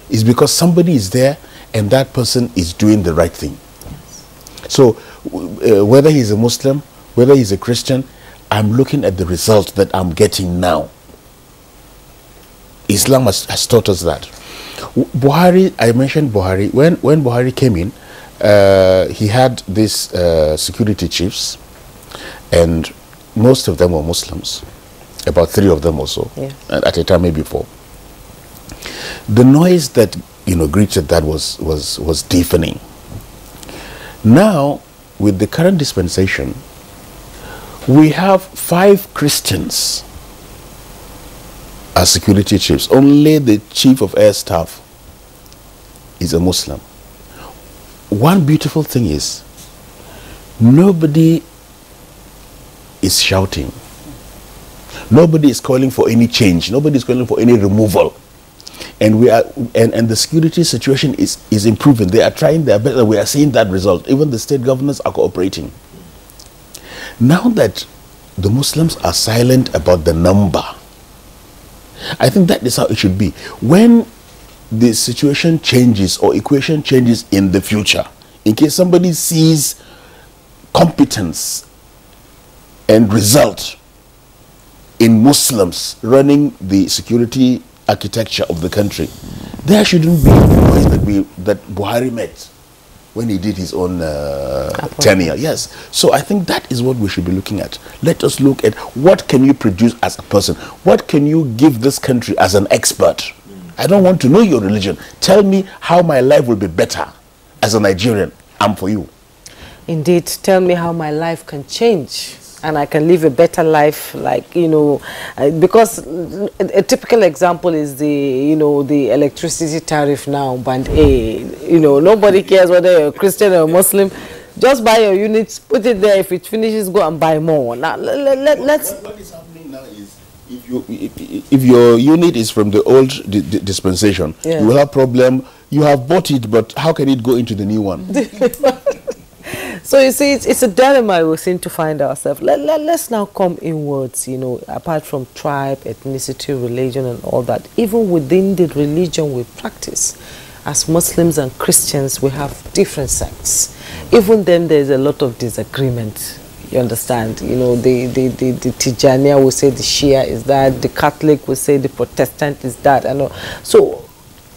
It's because somebody is there and that person is doing the right thing. Yes. So uh, whether he's a Muslim, whether he's a Christian, I'm looking at the result that I'm getting now. Islam has, has taught us that. Buhari, I mentioned Buhari. When, when Buhari came in, uh, he had these uh, security chiefs, and most of them were Muslims, about three of them or so, yes. At a time maybe four. The noise that you know greeted that was was was deafening. Now, with the current dispensation, we have five Christians as security chiefs. Only the chief of air staff is a Muslim. One beautiful thing is nobody is shouting. Nobody is calling for any change. Nobody is calling for any removal. And we are, and, and the security situation is, is improving. They are trying their best. We are seeing that result. Even the state governors are cooperating. Now that the Muslims are silent about the number, I think that is how it should be. When the situation changes or equation changes in the future, in case somebody sees competence and result in Muslims running the security architecture of the country, there shouldn't be the noise that we that Buhari made when he did his own uh, tenure. Yes. So I think that is what we should be looking at. Let us look at what can you produce as a person. What can you give this country as an expert? I don't want to know your religion. Tell me how my life will be better as a Nigerian. I'm for you. Indeed. Tell me how my life can change and I can live a better life, like, you know, because a typical example is the, you know, the electricity tariff now, Band A. You know, nobody cares whether you're a Christian or a Muslim. Just buy your units, put it there. If it finishes, go and buy more. Now, let, let, let's... What, what is happening now is, if, you, if, if your unit is from the old di di dispensation, yeah, you will have problem. You have bought it, but how can it go into the new one? So you see, it's, it's a dilemma we seem to find ourselves. Let, let, let's now come inwards, you know, apart from tribe, ethnicity, religion and all that. Even within the religion we practice, as Muslims and Christians, we have different sects. Even then, there's a lot of disagreement, you understand. You know, the, the, the, the Tijaniya will say the Shia is that, the Catholic will say the Protestant is that. And all. So...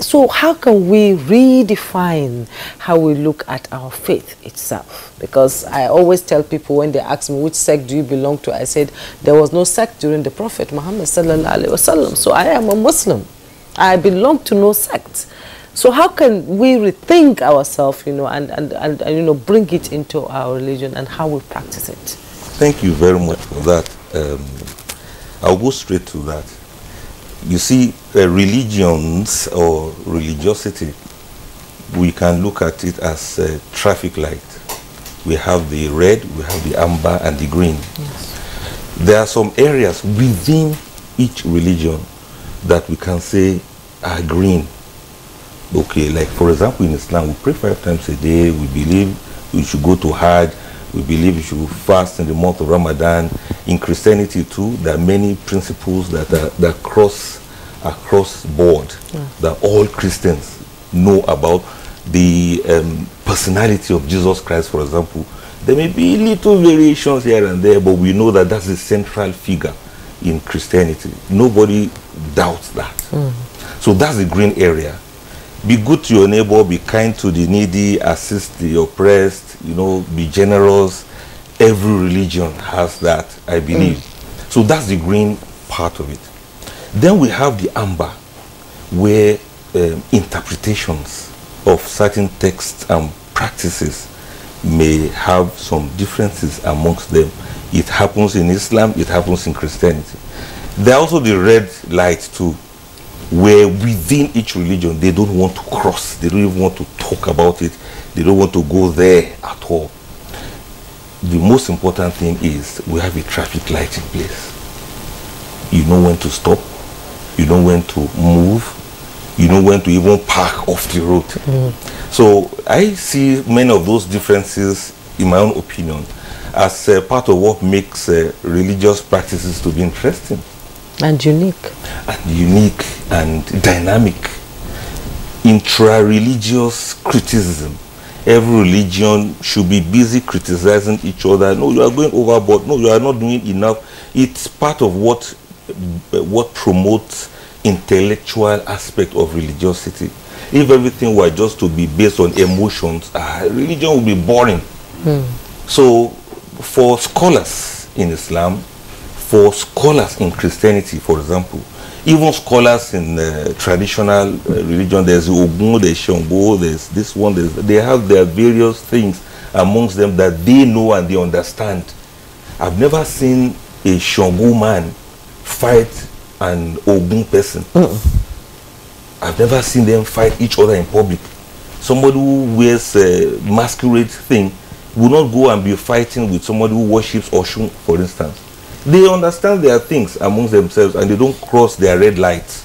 So how can we redefine how we look at our faith itself? Because I always tell people when they ask me, which sect do you belong to? I said, there was no sect during the Prophet Muhammad sallallahu alaihi wasallam. So I am a Muslim. I belong to no sect. So how can we rethink ourselves, you know, and, and, and, and you know, bring it into our religion and how we practice it? Thank you very much for that. Um, I'll go straight to that. You see, uh, religions or religiosity, we can look at it as a traffic light. We have the red, we have the amber, and the green. Yes. There are some areas within each religion that we can say are green. Okay, like for example, in Islam, we pray five times a day, we believe we should go to Hajj, we believe we should fast in the month of Ramadan. In Christianity too, there are many principles that are, that cross across board, yeah, that all Christians know about. The um, personality of Jesus Christ, for example, there may be little variations here and there, but we know that that's the central figure in Christianity. Nobody doubts that. Mm. So that's the green area. Be good to your neighbor, be kind to the needy, assist the oppressed, you know, be generous. Every religion has that, I believe. Mm. So that's the green part of it. Then we have the amber, where um, interpretations of certain texts and practices may have some differences amongst them. It happens in Islam, it happens in Christianity. There are also the red light too, where within each religion they don't want to cross, they don't even want to talk about it, they don't want to go there at all. The most important thing is we have a traffic light in place. You know when to stop, you know when to move, you know when to even park off the road. Mm-hmm. So I see many of those differences, in my own opinion, as uh, part of what makes uh, religious practices to be interesting. And unique. And unique and dynamic. Intra-religious criticism. Every religion should be busy criticizing each other. No, you are going overboard. No, you are not doing enough. It's part of what, what promotes intellectual aspect of religiosity. If everything were just to be based on emotions, uh, religion would be boring. Mm. So, for scholars in Islam, for scholars in Christianity, for example, even scholars in uh, traditional uh, religion, there's Ogun, there's Shango, there's this one, there's, they have their various things amongst them that they know and they understand. I've never seen a Shango man fight an Ogun person. Mm-mm. I've never seen them fight each other in public. Somebody who wears a masquerade thing will not go and be fighting with somebody who worships Oshun, for instance. They understand their things amongst themselves and they don't cross their red lights.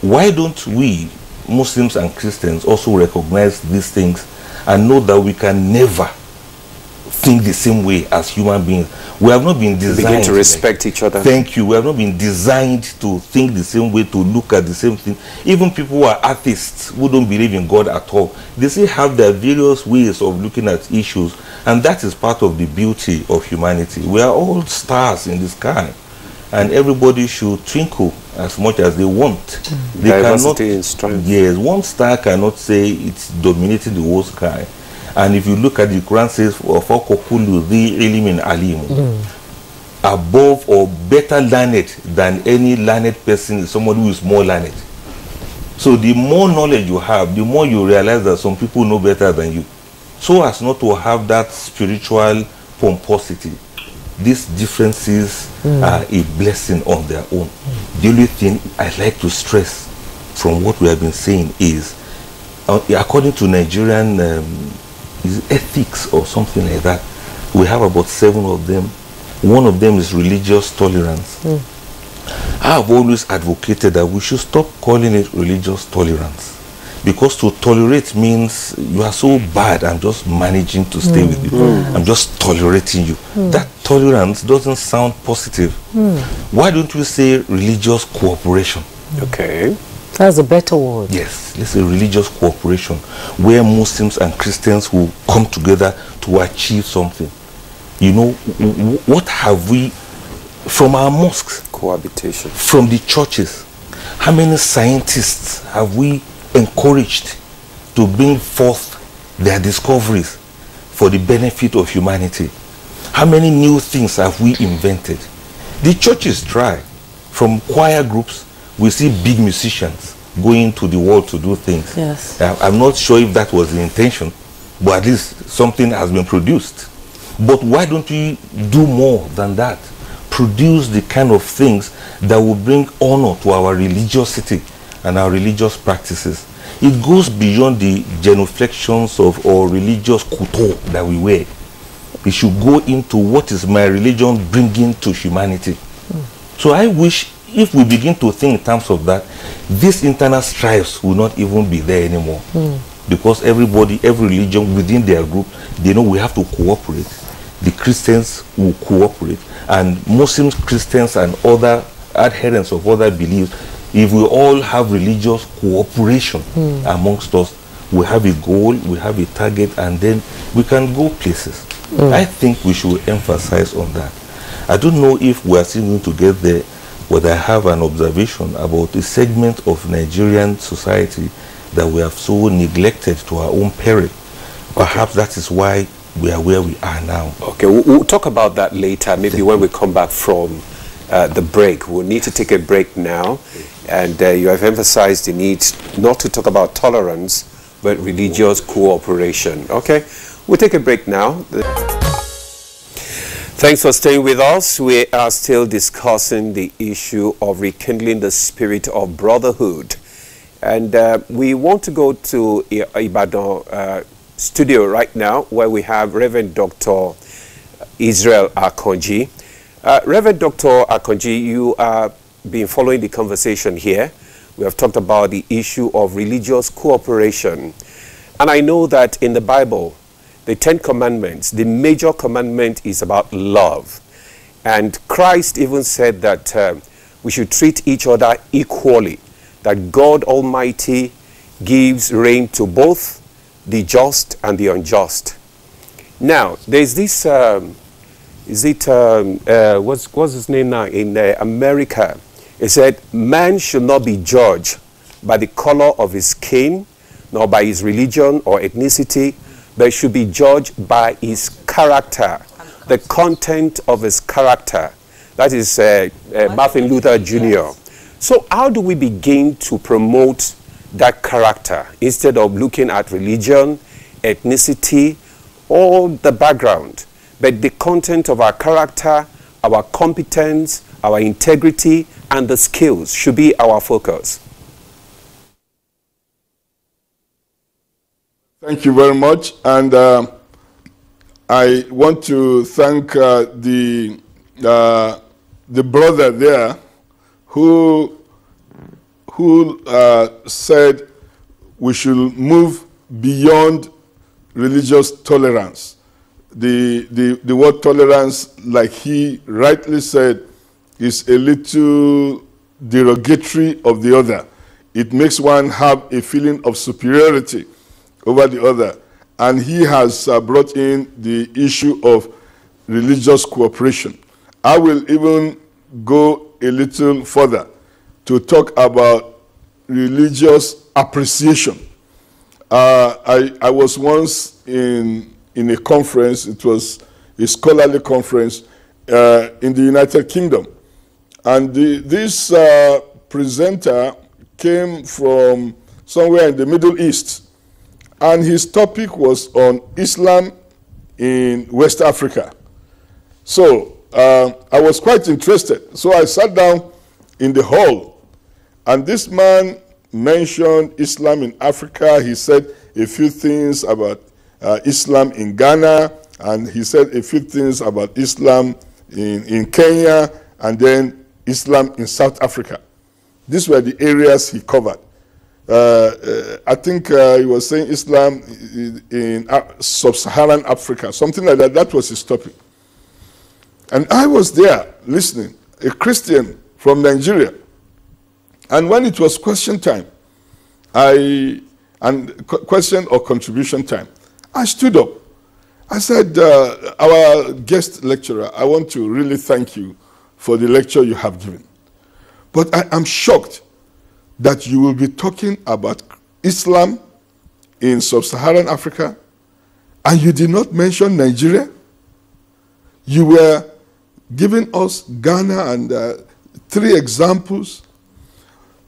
Why don't we, Muslims and Christians, also recognize these things and know that we can never think the same way as human beings? We have not been designed... Begin to respect like, each other. Thank you. We have not been designed to think the same way, to look at the same thing. Even people who are atheists, who don't believe in God at all, they still have their various ways of looking at issues. And that is part of the beauty of humanity. We are all stars in the sky. And everybody should twinkle as much as they want. Mm. They Diversity cannot, in strength. Yes, one star cannot say it's dominated the whole sky. And if you look at the Quran, says mm. above or better learned than any learned person is somebody who is more learned. So the more knowledge you have, the more you realize that some people know better than you. So as not to have that spiritual pomposity. These differences mm. are a blessing on their own. Mm. The only thing I'd like to stress from what we have been saying is, uh, according to Nigerian um, is ethics or something like that, we have about seven of them. One of them is religious tolerance. Mm. I've always advocated that we should stop calling it religious tolerance. Because to tolerate means you are so bad, I'm just managing to stay mm. with you. Mm. I'm just tolerating you. Mm. That tolerance doesn't sound positive. Mm. Why don't we say religious cooperation? Mm. Okay. That's a better word. Yes, let's say religious cooperation, where Muslims and Christians will come together to achieve something. You know, w what have we from our mosques? Cohabitation. From the churches. How many scientists have we encouraged to bring forth their discoveries for the benefit of humanity? How many new things have we invented? The churches try. From choir groups, we see big musicians going to the world to do things. Yes. I'm not sure if that was the intention, but at least something has been produced. But why don't we do more than that? Produce the kind of things that will bring honor to our religiosity and our religious practices. It goes beyond the genuflections of our religious kuto that we wear. It should go into what is my religion bringing to humanity. Mm. So I wish if we begin to think in terms of that, these internal strife will not even be there anymore. Mm. Because everybody, every religion within their group, they know we have to cooperate. The Christians will cooperate. And Muslims, Christians, and other adherents of other beliefs, if we all have religious cooperation mm. amongst us, we have a goal, we have a target, and then we can go places. Mm. I think we should emphasize on that. I don't know if we are still going to get there, but I have an observation about a segment of Nigerian society that we have so neglected to our own peril. Perhaps okay. that is why we are where we are now. Okay, we'll, we'll talk about that later, maybe Thank when you. we come back from Uh, the break. We'll need to take a break now, and uh, you have emphasized the need not to talk about tolerance but religious cooperation. Okay, we'll take a break now. Thanks for staying with us. We are still discussing the issue of rekindling the spirit of brotherhood, and uh, we want to go to Ibadan uh, studio right now where we have Reverend Doctor Israel Akanji. Uh, Reverend Doctor Akanji, you have been following the conversation here. We have talked about the issue of religious cooperation. And I know that in the Bible, the Ten Commandments, the major commandment is about love. And Christ even said that uh, we should treat each other equally, that God Almighty gives rain to both the just and the unjust. Now, there's this... Um, Is it, um, uh, what's, what's his name now, in uh, America? It said, man should not be judged by the color of his skin, nor by his religion or ethnicity, but should be judged by his character, the content of his character. That is uh, uh, Martin Luther Junior Yes. So how do we begin to promote that character instead of looking at religion, ethnicity, or the background? But the content of our character, our competence, our integrity, and the skills should be our focus. Thank you very much. And uh, I want to thank uh, the uh, the brother there who who uh, said we should move beyond religious tolerance. The, the, the word tolerance, like he rightly said, is a little derogatory of the other. It makes one have a feeling of superiority over the other. And he has uh, brought in the issue of religious cooperation. I will even go a little further to talk about religious appreciation. Uh, I, I was once in, in a conference, it was a scholarly conference uh, in the United Kingdom. And the, this uh, presenter came from somewhere in the Middle East. And his topic was on Islam in West Africa. So uh, I was quite interested. So I sat down in the hall, and this man mentioned Islam in Africa. He said a few things about uh, Islam in Ghana, and he said a few things about Islam in, in Kenya, and then Islam in South Africa. These were the areas he covered. Uh, uh, I think uh, he was saying Islam in, in sub-Saharan Africa, something like that. That was his topic. And I was there listening, a Christian from Nigeria. And when it was question time, I, and question or contribution time, I stood up. I said, uh, our guest lecturer, I want to really thank you for the lecture you have given. But I am shocked that you will be talking about Islam in sub-Saharan Africa, and you did not mention Nigeria. You were giving us Ghana and uh, three examples.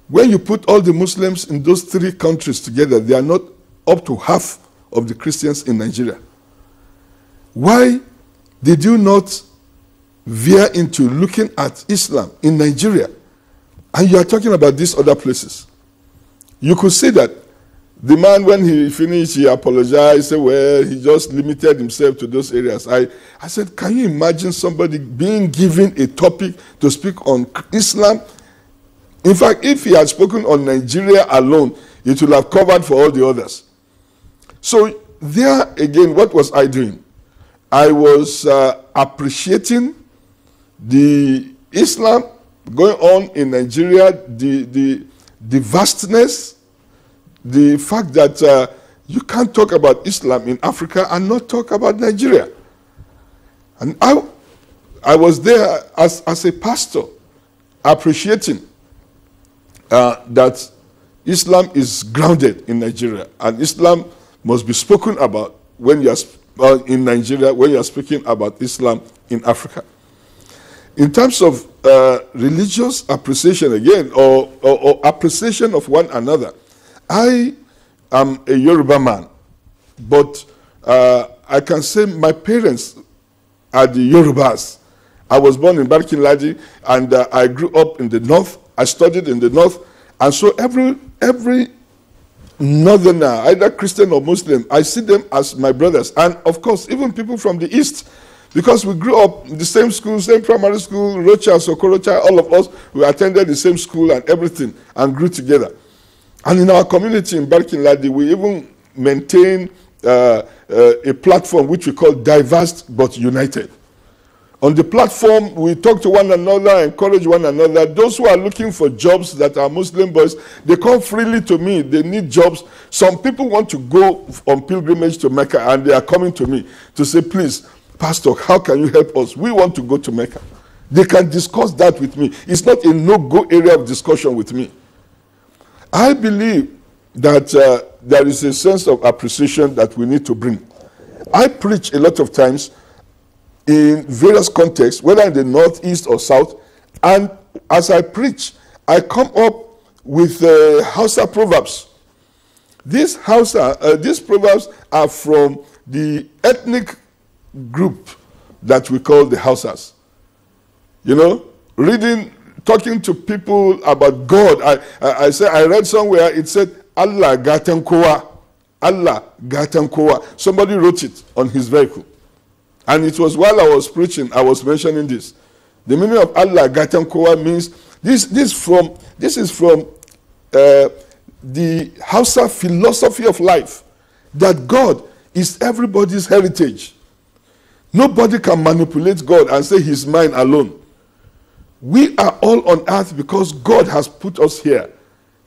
When you put all the Muslims in those three countries together, they are not up to half of the Christians in Nigeria. Why did you not veer into looking at Islam in Nigeria? And you are talking about these other places. You could see that the man, when he finished, he apologized. He said, well, he just limited himself to those areas. I, I said, can you imagine somebody being given a topic to speak on Islam? In fact, if he had spoken on Nigeria alone, it would have covered for all the others. So there again, what was I doing? I was uh, appreciating the Islam going on in Nigeria, the, the, the vastness, the fact that uh, you can't talk about Islam in Africa and not talk about Nigeria. And I, I was there as, as a pastor, appreciating uh, that Islam is grounded in Nigeria, and Islam must be spoken about when you are uh, in Nigeria, when you are speaking about Islam in Africa. In terms of uh, religious appreciation again, or, or, or appreciation of one another, I am a Yoruba man, but uh, I can say my parents are the Yorubas. I was born in Barkin Ladi, and uh, I grew up in the north. I studied in the north, and so every every northerner, either Christian or Muslim, I see them as my brothers, and of course, even people from the east. Because we grew up in the same school, same primary school, Rocha, Sokorocha, all of us, we attended the same school and everything, and grew together. And in our community in Barkin Ladi, we even maintain uh, uh, a platform which we call Diverse But United. On the platform, we talk to one another, encourage one another. Those who are looking for jobs that are Muslim boys, they come freely to me. They need jobs. Some people want to go on pilgrimage to Mecca, and they are coming to me to say, please, Pastor, how can you help us? We want to go to Mecca. They can discuss that with me. It's not a no-go area of discussion with me. I believe that uh, there is a sense of appreciation that we need to bring. I preach a lot of times in various contexts, whether in the north, east, or south, and as I preach, I come up with uh, Hausa proverbs. These Hausa, uh, these proverbs are from the ethnic group that we call the Hausas. You know, reading, talking to people about God. I, I, I said, I read somewhere, it said, Allah Gatankowa. Allah Gatankowa. Somebody wrote it on his vehicle. And it was while I was preaching, I was mentioning this. The meaning of Allah Gatankowa means this. This from this is from uh, the Hausa philosophy of life, that God is everybody's heritage. Nobody can manipulate God and say He's mine alone. We are all on earth because God has put us here.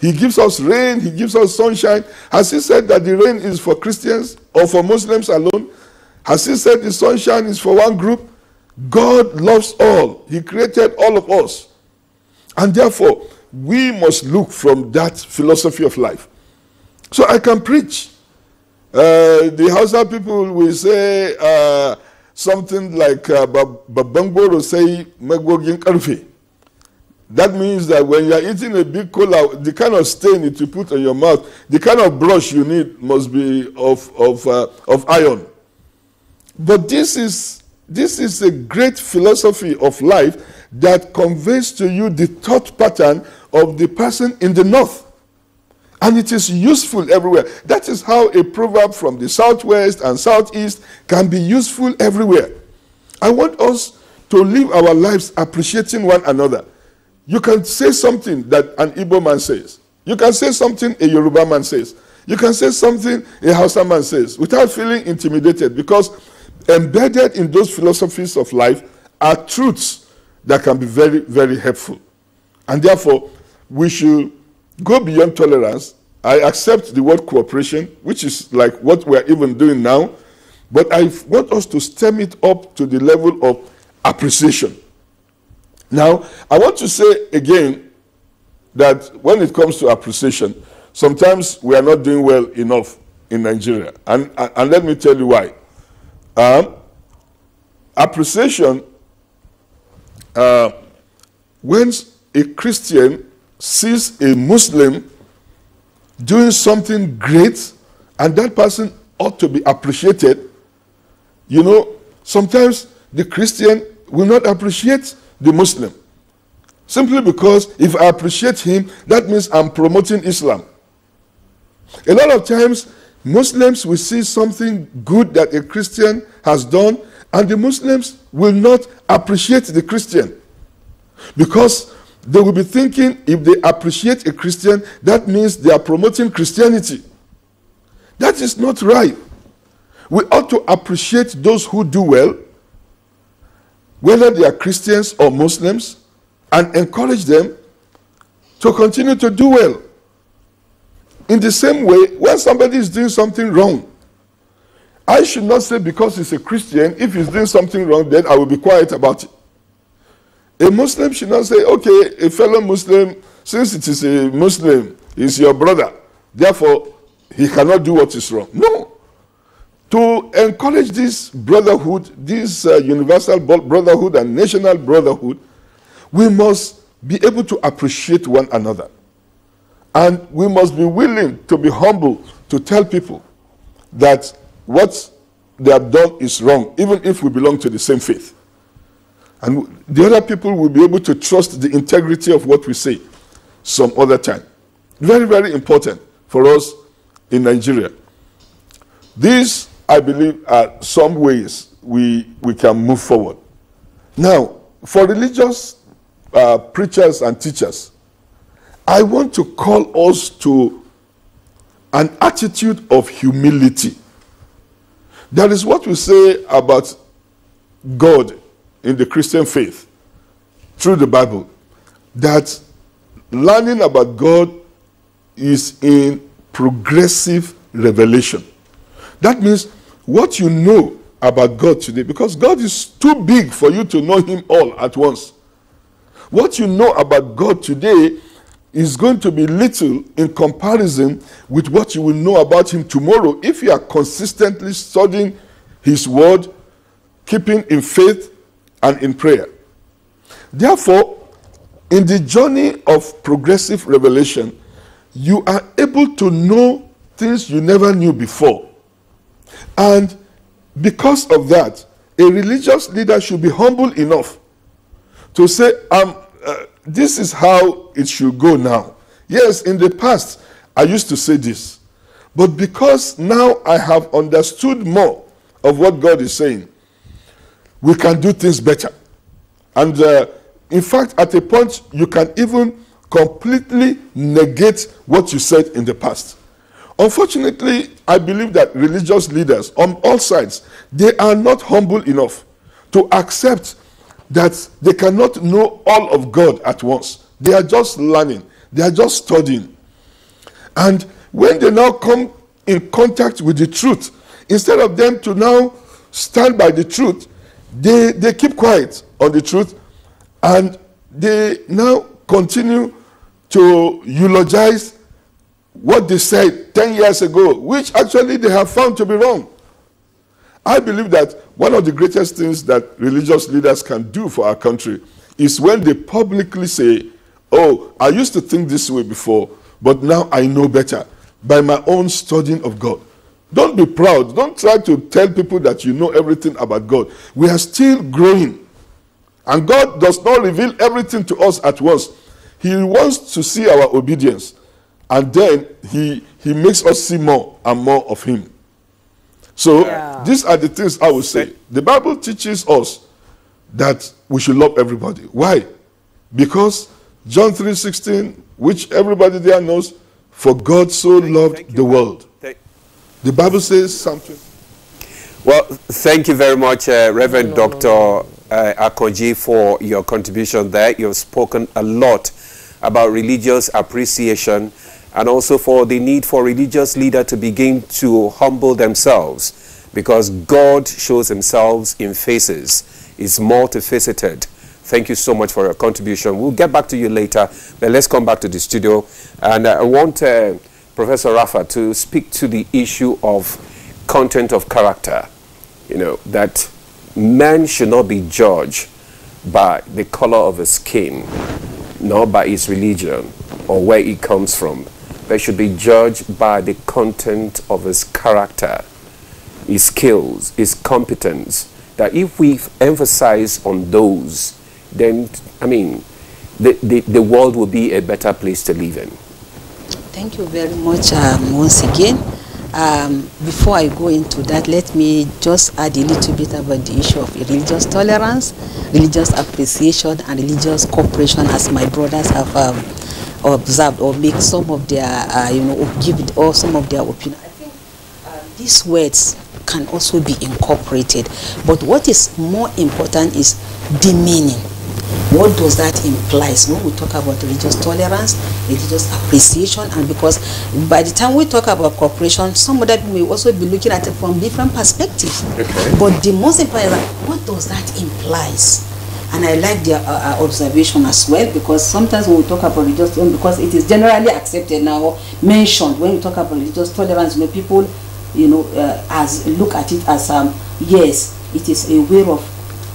He gives us rain. He gives us sunshine. Has He said that the rain is for Christians or for Muslims alone? Has He said the sunshine is for one group? God loves all. He created all of us. And therefore, we must look from that philosophy of life. So I can preach. Uh, the Hausa people will say uh, something like uh, Babangboro say Megogin Karfe. That means that when you are eating a big cola, the kind of stain it you put on your mouth, the kind of brush you need must be of, of, uh, of iron. But this is, this is a great philosophy of life that conveys to you the thought pattern of the person in the north. And it is useful everywhere. That is how a proverb from the southwest and southeast can be useful everywhere. I want us to live our lives appreciating one another. You can say something that an Igbo man says. You can say something a Yoruba man says. You can say something a Hausa man says without feeling intimidated, because embedded in those philosophies of life are truths that can be very, very helpful. And therefore, we should go beyond tolerance. I accept the word cooperation, which is like what we're even doing now, but I want us to stem it up to the level of appreciation. Now, I want to say again that when it comes to appreciation, sometimes we are not doing well enough in Nigeria. And, and, and let me tell you why. Um, appreciation, uh, when a Christian sees a Muslim doing something great, and that person ought to be appreciated, you know, sometimes the Christian will not appreciate the Muslim. Simply because if I appreciate him, that means I'm promoting Islam. A lot of times, Muslims will see something good that a Christian has done, and the Muslims will not appreciate the Christian. Because they will be thinking if they appreciate a Christian, that means they are promoting Christianity. That is not right. We ought to appreciate those who do well, whether they are Christians or Muslims, and encourage them to continue to do well. In the same way, when somebody is doing something wrong, I should not say because he's a Christian, if he's doing something wrong, then I will be quiet about it. A Muslim should not say, okay, a fellow Muslim, since it is a Muslim, he's your brother, therefore he cannot do what is wrong. No. To encourage this brotherhood, this uh, universal brotherhood and national brotherhood, we must be able to appreciate one another. And we must be willing to be humble to tell people that what they have done is wrong, even if we belong to the same faith. And the other people will be able to trust the integrity of what we say some other time. Very, very important for us in Nigeria. These, I believe, are some ways we, we can move forward. Now, for religious uh, preachers and teachers, I want to call us to an attitude of humility. That is what we say about God in the Christian faith through the Bible, that learning about God is in progressive revelation. That means what you know about God today, because God is too big for you to know Him all at once. What you know about God today is going to be little in comparison with what you will know about Him tomorrow if you are consistently studying His word, keeping in faith and in prayer. Therefore, in the journey of progressive revelation, you are able to know things you never knew before. And because of that, a religious leader should be humble enough to say, um, uh, this is how it should go now. Yes, in the past, I used to say this. But because now I have understood more of what God is saying, we can do things better. And uh, in fact, at a point, you can even completely negate what you said in the past. Unfortunately, I believe that religious leaders on all sides, they are not humble enough to accept that they cannot know all of God at once. They are just learning. They are just studying. And when they now come in contact with the truth, instead of them to now stand by the truth, they, they keep quiet on the truth, and they now continue to eulogize what they said ten years ago, which actually they have found to be wrong. I believe that one of the greatest things that religious leaders can do for our country is when they publicly say, oh, I used to think this way before, but now I know better by my own studying of God. Don't be proud. Don't try to tell people that you know everything about God. We are still growing. And God does not reveal everything to us at once. He wants to see our obedience. And then he, he makes us see more and more of him. So yeah. These are the things I would say. The Bible teaches us that we should love everybody. Why? Because John three sixteen, which everybody there knows, for God so thank, loved thank you, the world. Thank the Bible says something. Well, thank you very much, uh, Reverend no, Doctor No, no. Uh, Akanji, for your contribution there. You've spoken a lot about religious appreciation, and also for the need for religious leaders to begin to humble themselves, because God shows himself in faces, is multifaceted. Thank you so much for your contribution. We'll get back to you later, but let's come back to the studio. And I want uh, Professor Rafat to speak to the issue of content of character, you know, that man should not be judged by the color of his skin, nor by his religion or where he comes from. They should be judged by the content of his character, his skills, his competence. That if we emphasize on those, then, I mean, the, the, the world will be a better place to live in. Thank you very much um, once again. Um, before I go into that, let me just add a little bit about the issue of religious tolerance, religious appreciation, and religious cooperation, as my brothers have um, observed or make some of their, uh, you know, give it or some of their opinion. I think uh, these words can also be incorporated, but what is more important is the meaning. What does that imply? So we talk about religious tolerance, religious appreciation, and because by the time we talk about cooperation, some of that we also be looking at it from different perspectives. Okay. But the most important is what does that imply? And I like the uh, observation as well, because sometimes when we talk about religious tolerance, because it is generally accepted now, mentioned when we talk about religious tolerance, you know, people, you know, uh, as look at it as um, yes, it is a way of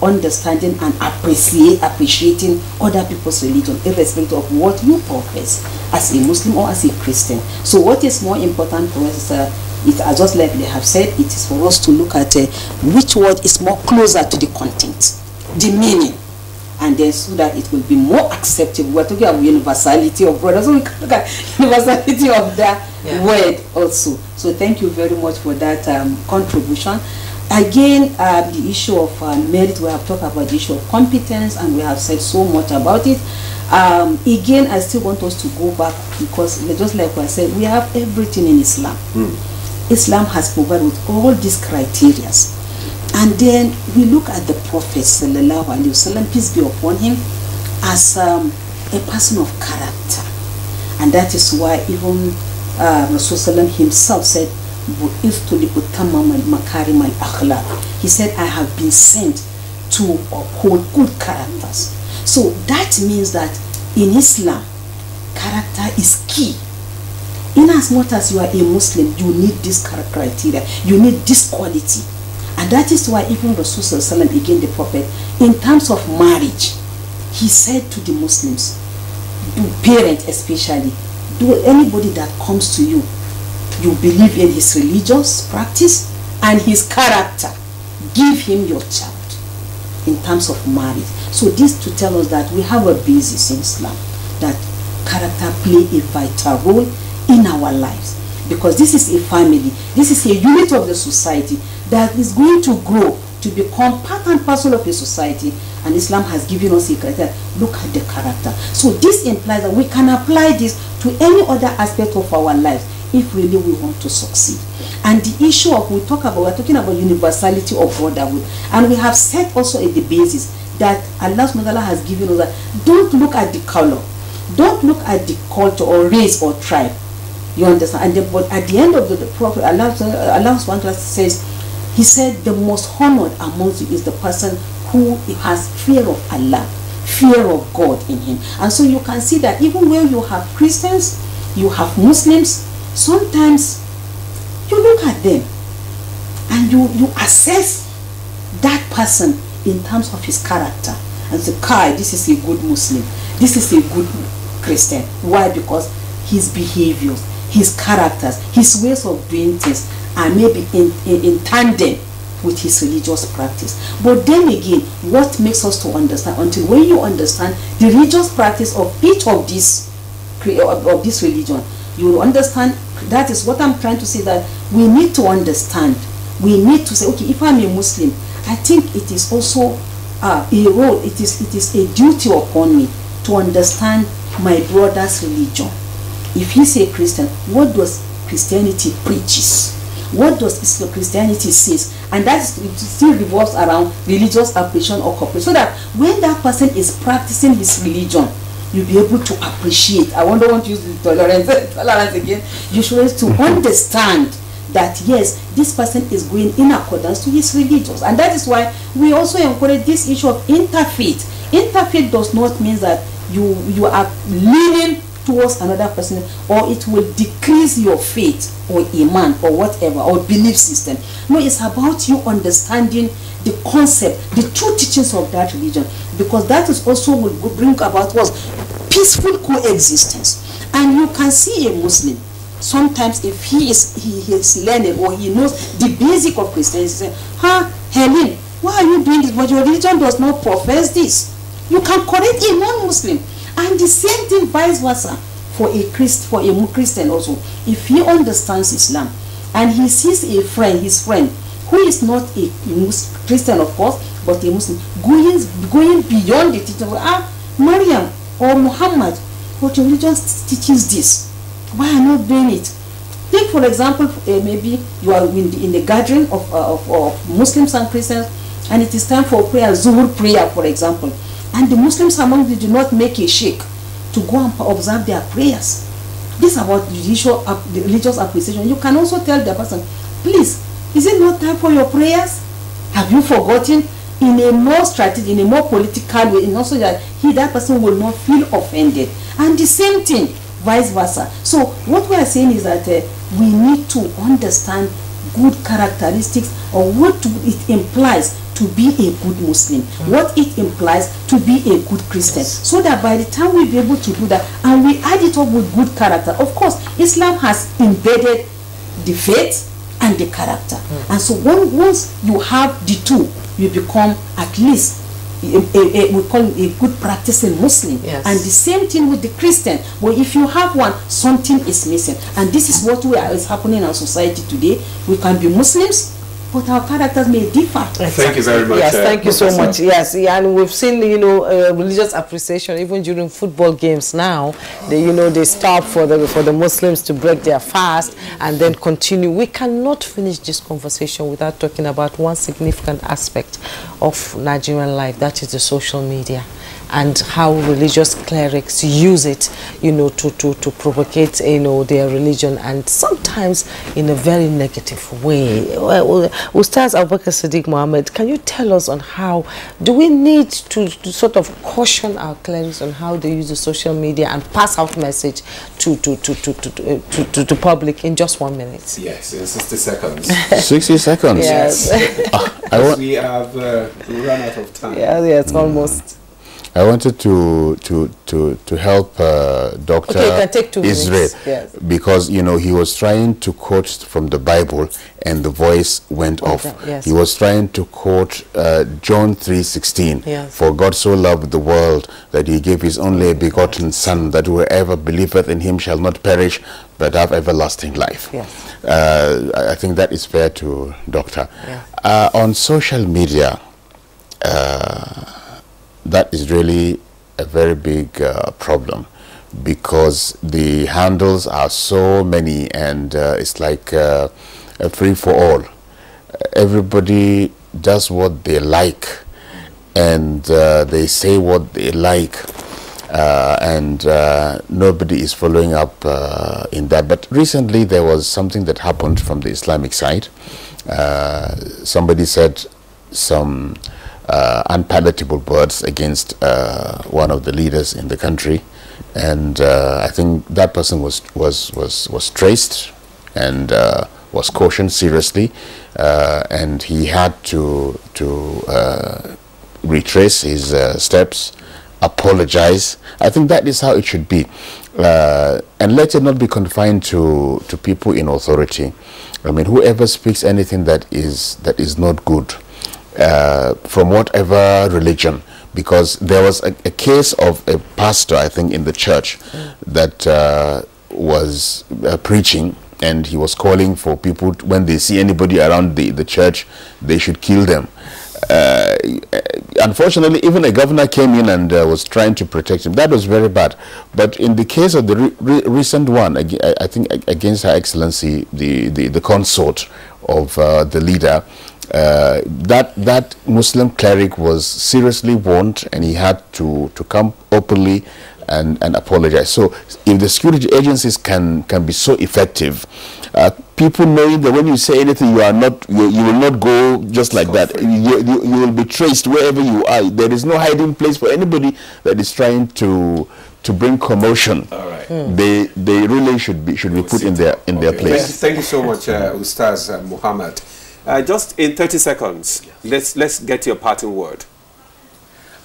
understanding and appreciate, appreciating other people's religion, irrespective of what you profess as a Muslim or as a Christian. So what is more important for us is, uh, it, just like they have said, it is for us to look at uh, which word is more closer to the content, the meaning, and then so that it will be more acceptable. We're talking about universality of brothers, so we can look at universality of the yeah. word also. So thank you very much for that um, contribution. Again, uh, the issue of uh, merit, we have talked about the issue of competence, and we have said so much about it. Um, again, I still want us to go back, because just like I said, we have everything in Islam. Mm. Islam has provided with all these criteria. And then we look at the Prophet, sallallahu alaihi wasallam, peace be upon him, as um, a person of character. And that is why even uh, Rasulullah himself said, he said, I have been sent to uphold good characters. So that means that in Islam, character is key. In as much as you are a Muslim, you need this criteria, you need this quality. And that is why even Rasulullah, again the Prophet, in terms of marriage, he said to the Muslims, parents especially, do anybody that comes to you, you believe in his religious practice and his character, give him your child in terms of marriage. So this to tell us that we have a basis in Islam, that character play a vital role in our lives. Because this is a family, this is a unit of the society that is going to grow to become part and parcel of a society, and Islam has given us a criteria. Look at the character. So this implies that we can apply this to any other aspect of our lives if really we want to succeed. And the issue of, we talk about, we're talking about universality of brotherhood, and we have set also at the basis that Allah subhanahu wa ta'ala has given us that don't look at the color, don't look at the culture or race or tribe. You understand? And the, but at the end of the, the Prophet, Allah, Allah subhanahu wa ta'ala says, he said, the most honored amongst you is the person who has fear of Allah, fear of God in him. And so you can see that even where you have Christians, you have Muslims, sometimes you look at them and you, you assess that person in terms of his character and say, Kai, this is a good Muslim, this is a good Christian. Why? Because his behaviors, his characters, his ways of doing things are maybe in, in, in tandem with his religious practice. But then again, what makes us to understand, until when you understand the religious practice of each of these, of this religion, you understand, that is what I'm trying to say, that we need to understand. We need to say, okay, if I'm a Muslim, I think it is also uh, a role, it is, it is a duty upon me to understand my brother's religion. If he's a Christian, what does Christianity preaches? What does Christianity says? And that is, it still revolves around religious appreciation or cooperation. So that when that person is practicing his religion, you'll be able to appreciate. I don't want to use the tolerance, tolerance again. You should have to understand that, yes, this person is going in accordance to his religions. And that is why we also encourage this issue of interfaith. Interfaith does not mean that you, you are leaning towards another person, or it will decrease your faith or iman or whatever, or belief system. No, it's about you understanding the concept, the true teachings of that religion, because that is also will bring about what? Peaceful coexistence. And you can see a Muslim, sometimes if he is he, he is learning or he knows the basic of Christianity, say, huh, Helen, why are you doing this? But your religion does not profess this. You can correct a non-Muslim. And the same thing vice versa for a Christ, for a Christian also. If he understands Islam and he sees a friend, his friend, who is not a Christian, of course, but a Muslim, going, going beyond the teaching of, ah, Maryam or Muhammad, what your religion teaches this, why are not doing it? Take, for example, uh, maybe you are in the, in the gathering of, uh, of, of Muslims and Christians, and it is time for prayer, Zuhur prayer, for example. And the Muslims among you do not make a shirk to go and observe their prayers. This is about religious appreciation. You can also tell the person, please, is it not time for your prayers? Have you forgotten? In a more strategic, in a more political way, and also that he, that person will not feel offended. And the same thing, vice versa. So what we are saying is that uh, we need to understand good characteristics or what it implies to be a good Muslim, what it implies to be a good Christian, yes. So that by the time we'll be able to do that, and we add it up with good character. Of course, Islam has embedded the faith and the character, mm. And so when, once you have the two, you become at least a, a, a, we call a good practicing Muslim, yes. And the same thing with the Christian. But if you have one, something is missing, and this is what we are, is happening in our society today. We can be Muslims, but our characters may differ. Exactly. Thank you very much. Yes, uh, thank you Professor. so much. Yes, yeah, and we've seen, you know, uh, religious appreciation even during football games now. They, you know, they stop for the for the Muslims to break their fast and then continue. We cannot finish this conversation without talking about one significant aspect of Nigerian life, that is the social media, and how religious clerics use it, you know, to, to, to propagate, you know, their religion, and sometimes in a very negative way. Ustaz Abubakar Siddiq Mohammed, can you tell us on how, do we need to, to sort of caution our clerics on how they use the social media and pass out message to to to to to, to, to, to the public in just one minute? Yes, in sixty seconds. sixty seconds? Yes. Yes. I we have uh, run out of time. Yeah, yeah, it's mm. almost. I wanted to to to to help uh, Doctor Okay, Israel, yes, because you know he was trying to quote from the Bible and the voice went okay, off. Yes. He was trying to quote uh, John three sixteen. Yes. For God so loved the world that he gave his only begotten Son, that whoever believeth in him shall not perish, but have everlasting life. Yes. Uh, I think that is fair to Doctor. Yeah. Uh, on social media. Uh, That is really a very big uh, problem, because the handles are so many, and uh, it's like uh, a free for all. Everybody does what they like, and uh, they say what they like, uh, and uh, nobody is following up uh, in that. But recently there was something that happened from the Islamic side. Uh, somebody said some Uh, unpalatable words against uh, one of the leaders in the country, and uh, I think that person was was was was traced and uh, was cautioned seriously, uh, and he had to to uh, retrace his uh, steps, apologize. I think that is how it should be, uh, and let it not be confined to to people in authority. I mean, whoever speaks anything that is that is not good, Uh, from whatever religion, because there was a, a case of a pastor, I think, in the church that uh, was uh, preaching, and he was calling for people to, when they see anybody around the, the church, they should kill them. Uh, unfortunately, even a governor came in and uh, was trying to protect him. That was very bad. But in the case of the re re recent one, I, I think against Her Excellency, the, the, the consort of uh, the leader, Uh, that that Muslim cleric was seriously warned, and he had to to come openly and and apologize. So if the security agencies can can be so effective, uh, people knowing that when you say anything, you are not you, you will not go just like that. You, you, you will be traced wherever you are. There is no hiding place for anybody that is trying to to bring commotion. All right. Mm. They they really should be should be put in their in okay. their place. Thank, thank you so much, uh, Ustaz uh, Muhammad. Uh, just in thirty seconds, yes, let's let's get your parting word.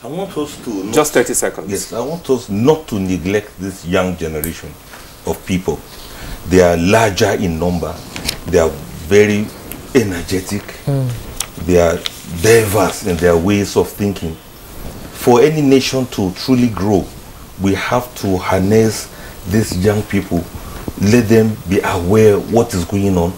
I want us to just thirty seconds. Yes, I want us not to neglect this young generation of people. They are larger in number. They are very energetic. Mm. They are diverse in their ways of thinking. For any nation to truly grow, we have to harness these young people. Let them be aware what is going on.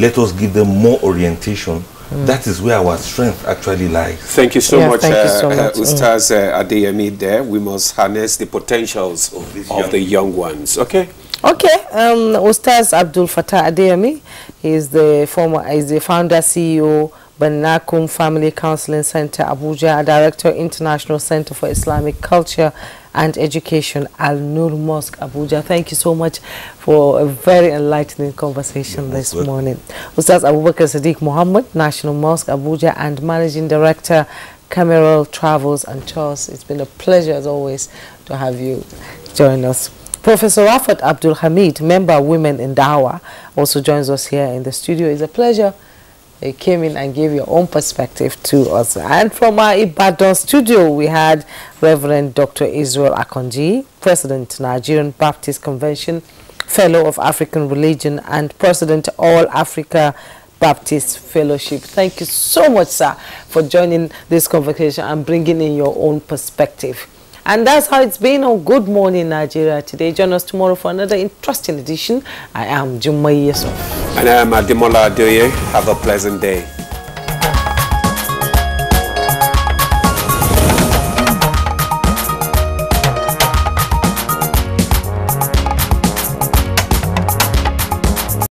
Let us give them more orientation. Mm. That is where our strength actually lies. Thank you so yeah, much, uh, you so uh, much. Uh, Ustaz uh, Adeyemi there. We must harness the potentials of, of young the young ones. Okay? Okay. Um, Ustaz Abdul Fattah Adeyemi is the former, is the founder, C E O, Benakum Family Counseling Center, Abuja, Director, International Center for Islamic Culture and Education, Al-Nur Mosque, Abuja. Thank you so much for a very enlightening conversation yeah, this good. morning. Ustaz Abubakar Sadiq Muhammad, National Mosque, Abuja, and Managing Director, Cameral Travels and Tours. It's been a pleasure, as always, to have you join us. Professor Rafat Abdul Hamid, Member of Women in Dawah, also joins us here in the studio. It's a pleasure. You came in and gave your own perspective to us. And from our Ibadan studio, we had Reverend Doctor Israel Akanji, President, Nigerian Baptist Convention, Fellow of African Religion, and President All Africa Baptist Fellowship. Thank you so much, sir, for joining this conversation and bringing in your own perspective. And that's how it's been on Good Morning Nigeria today. Join us tomorrow for another interesting edition. I am Jummai Yusuf. And I am Ademola Adoye. Have a pleasant day.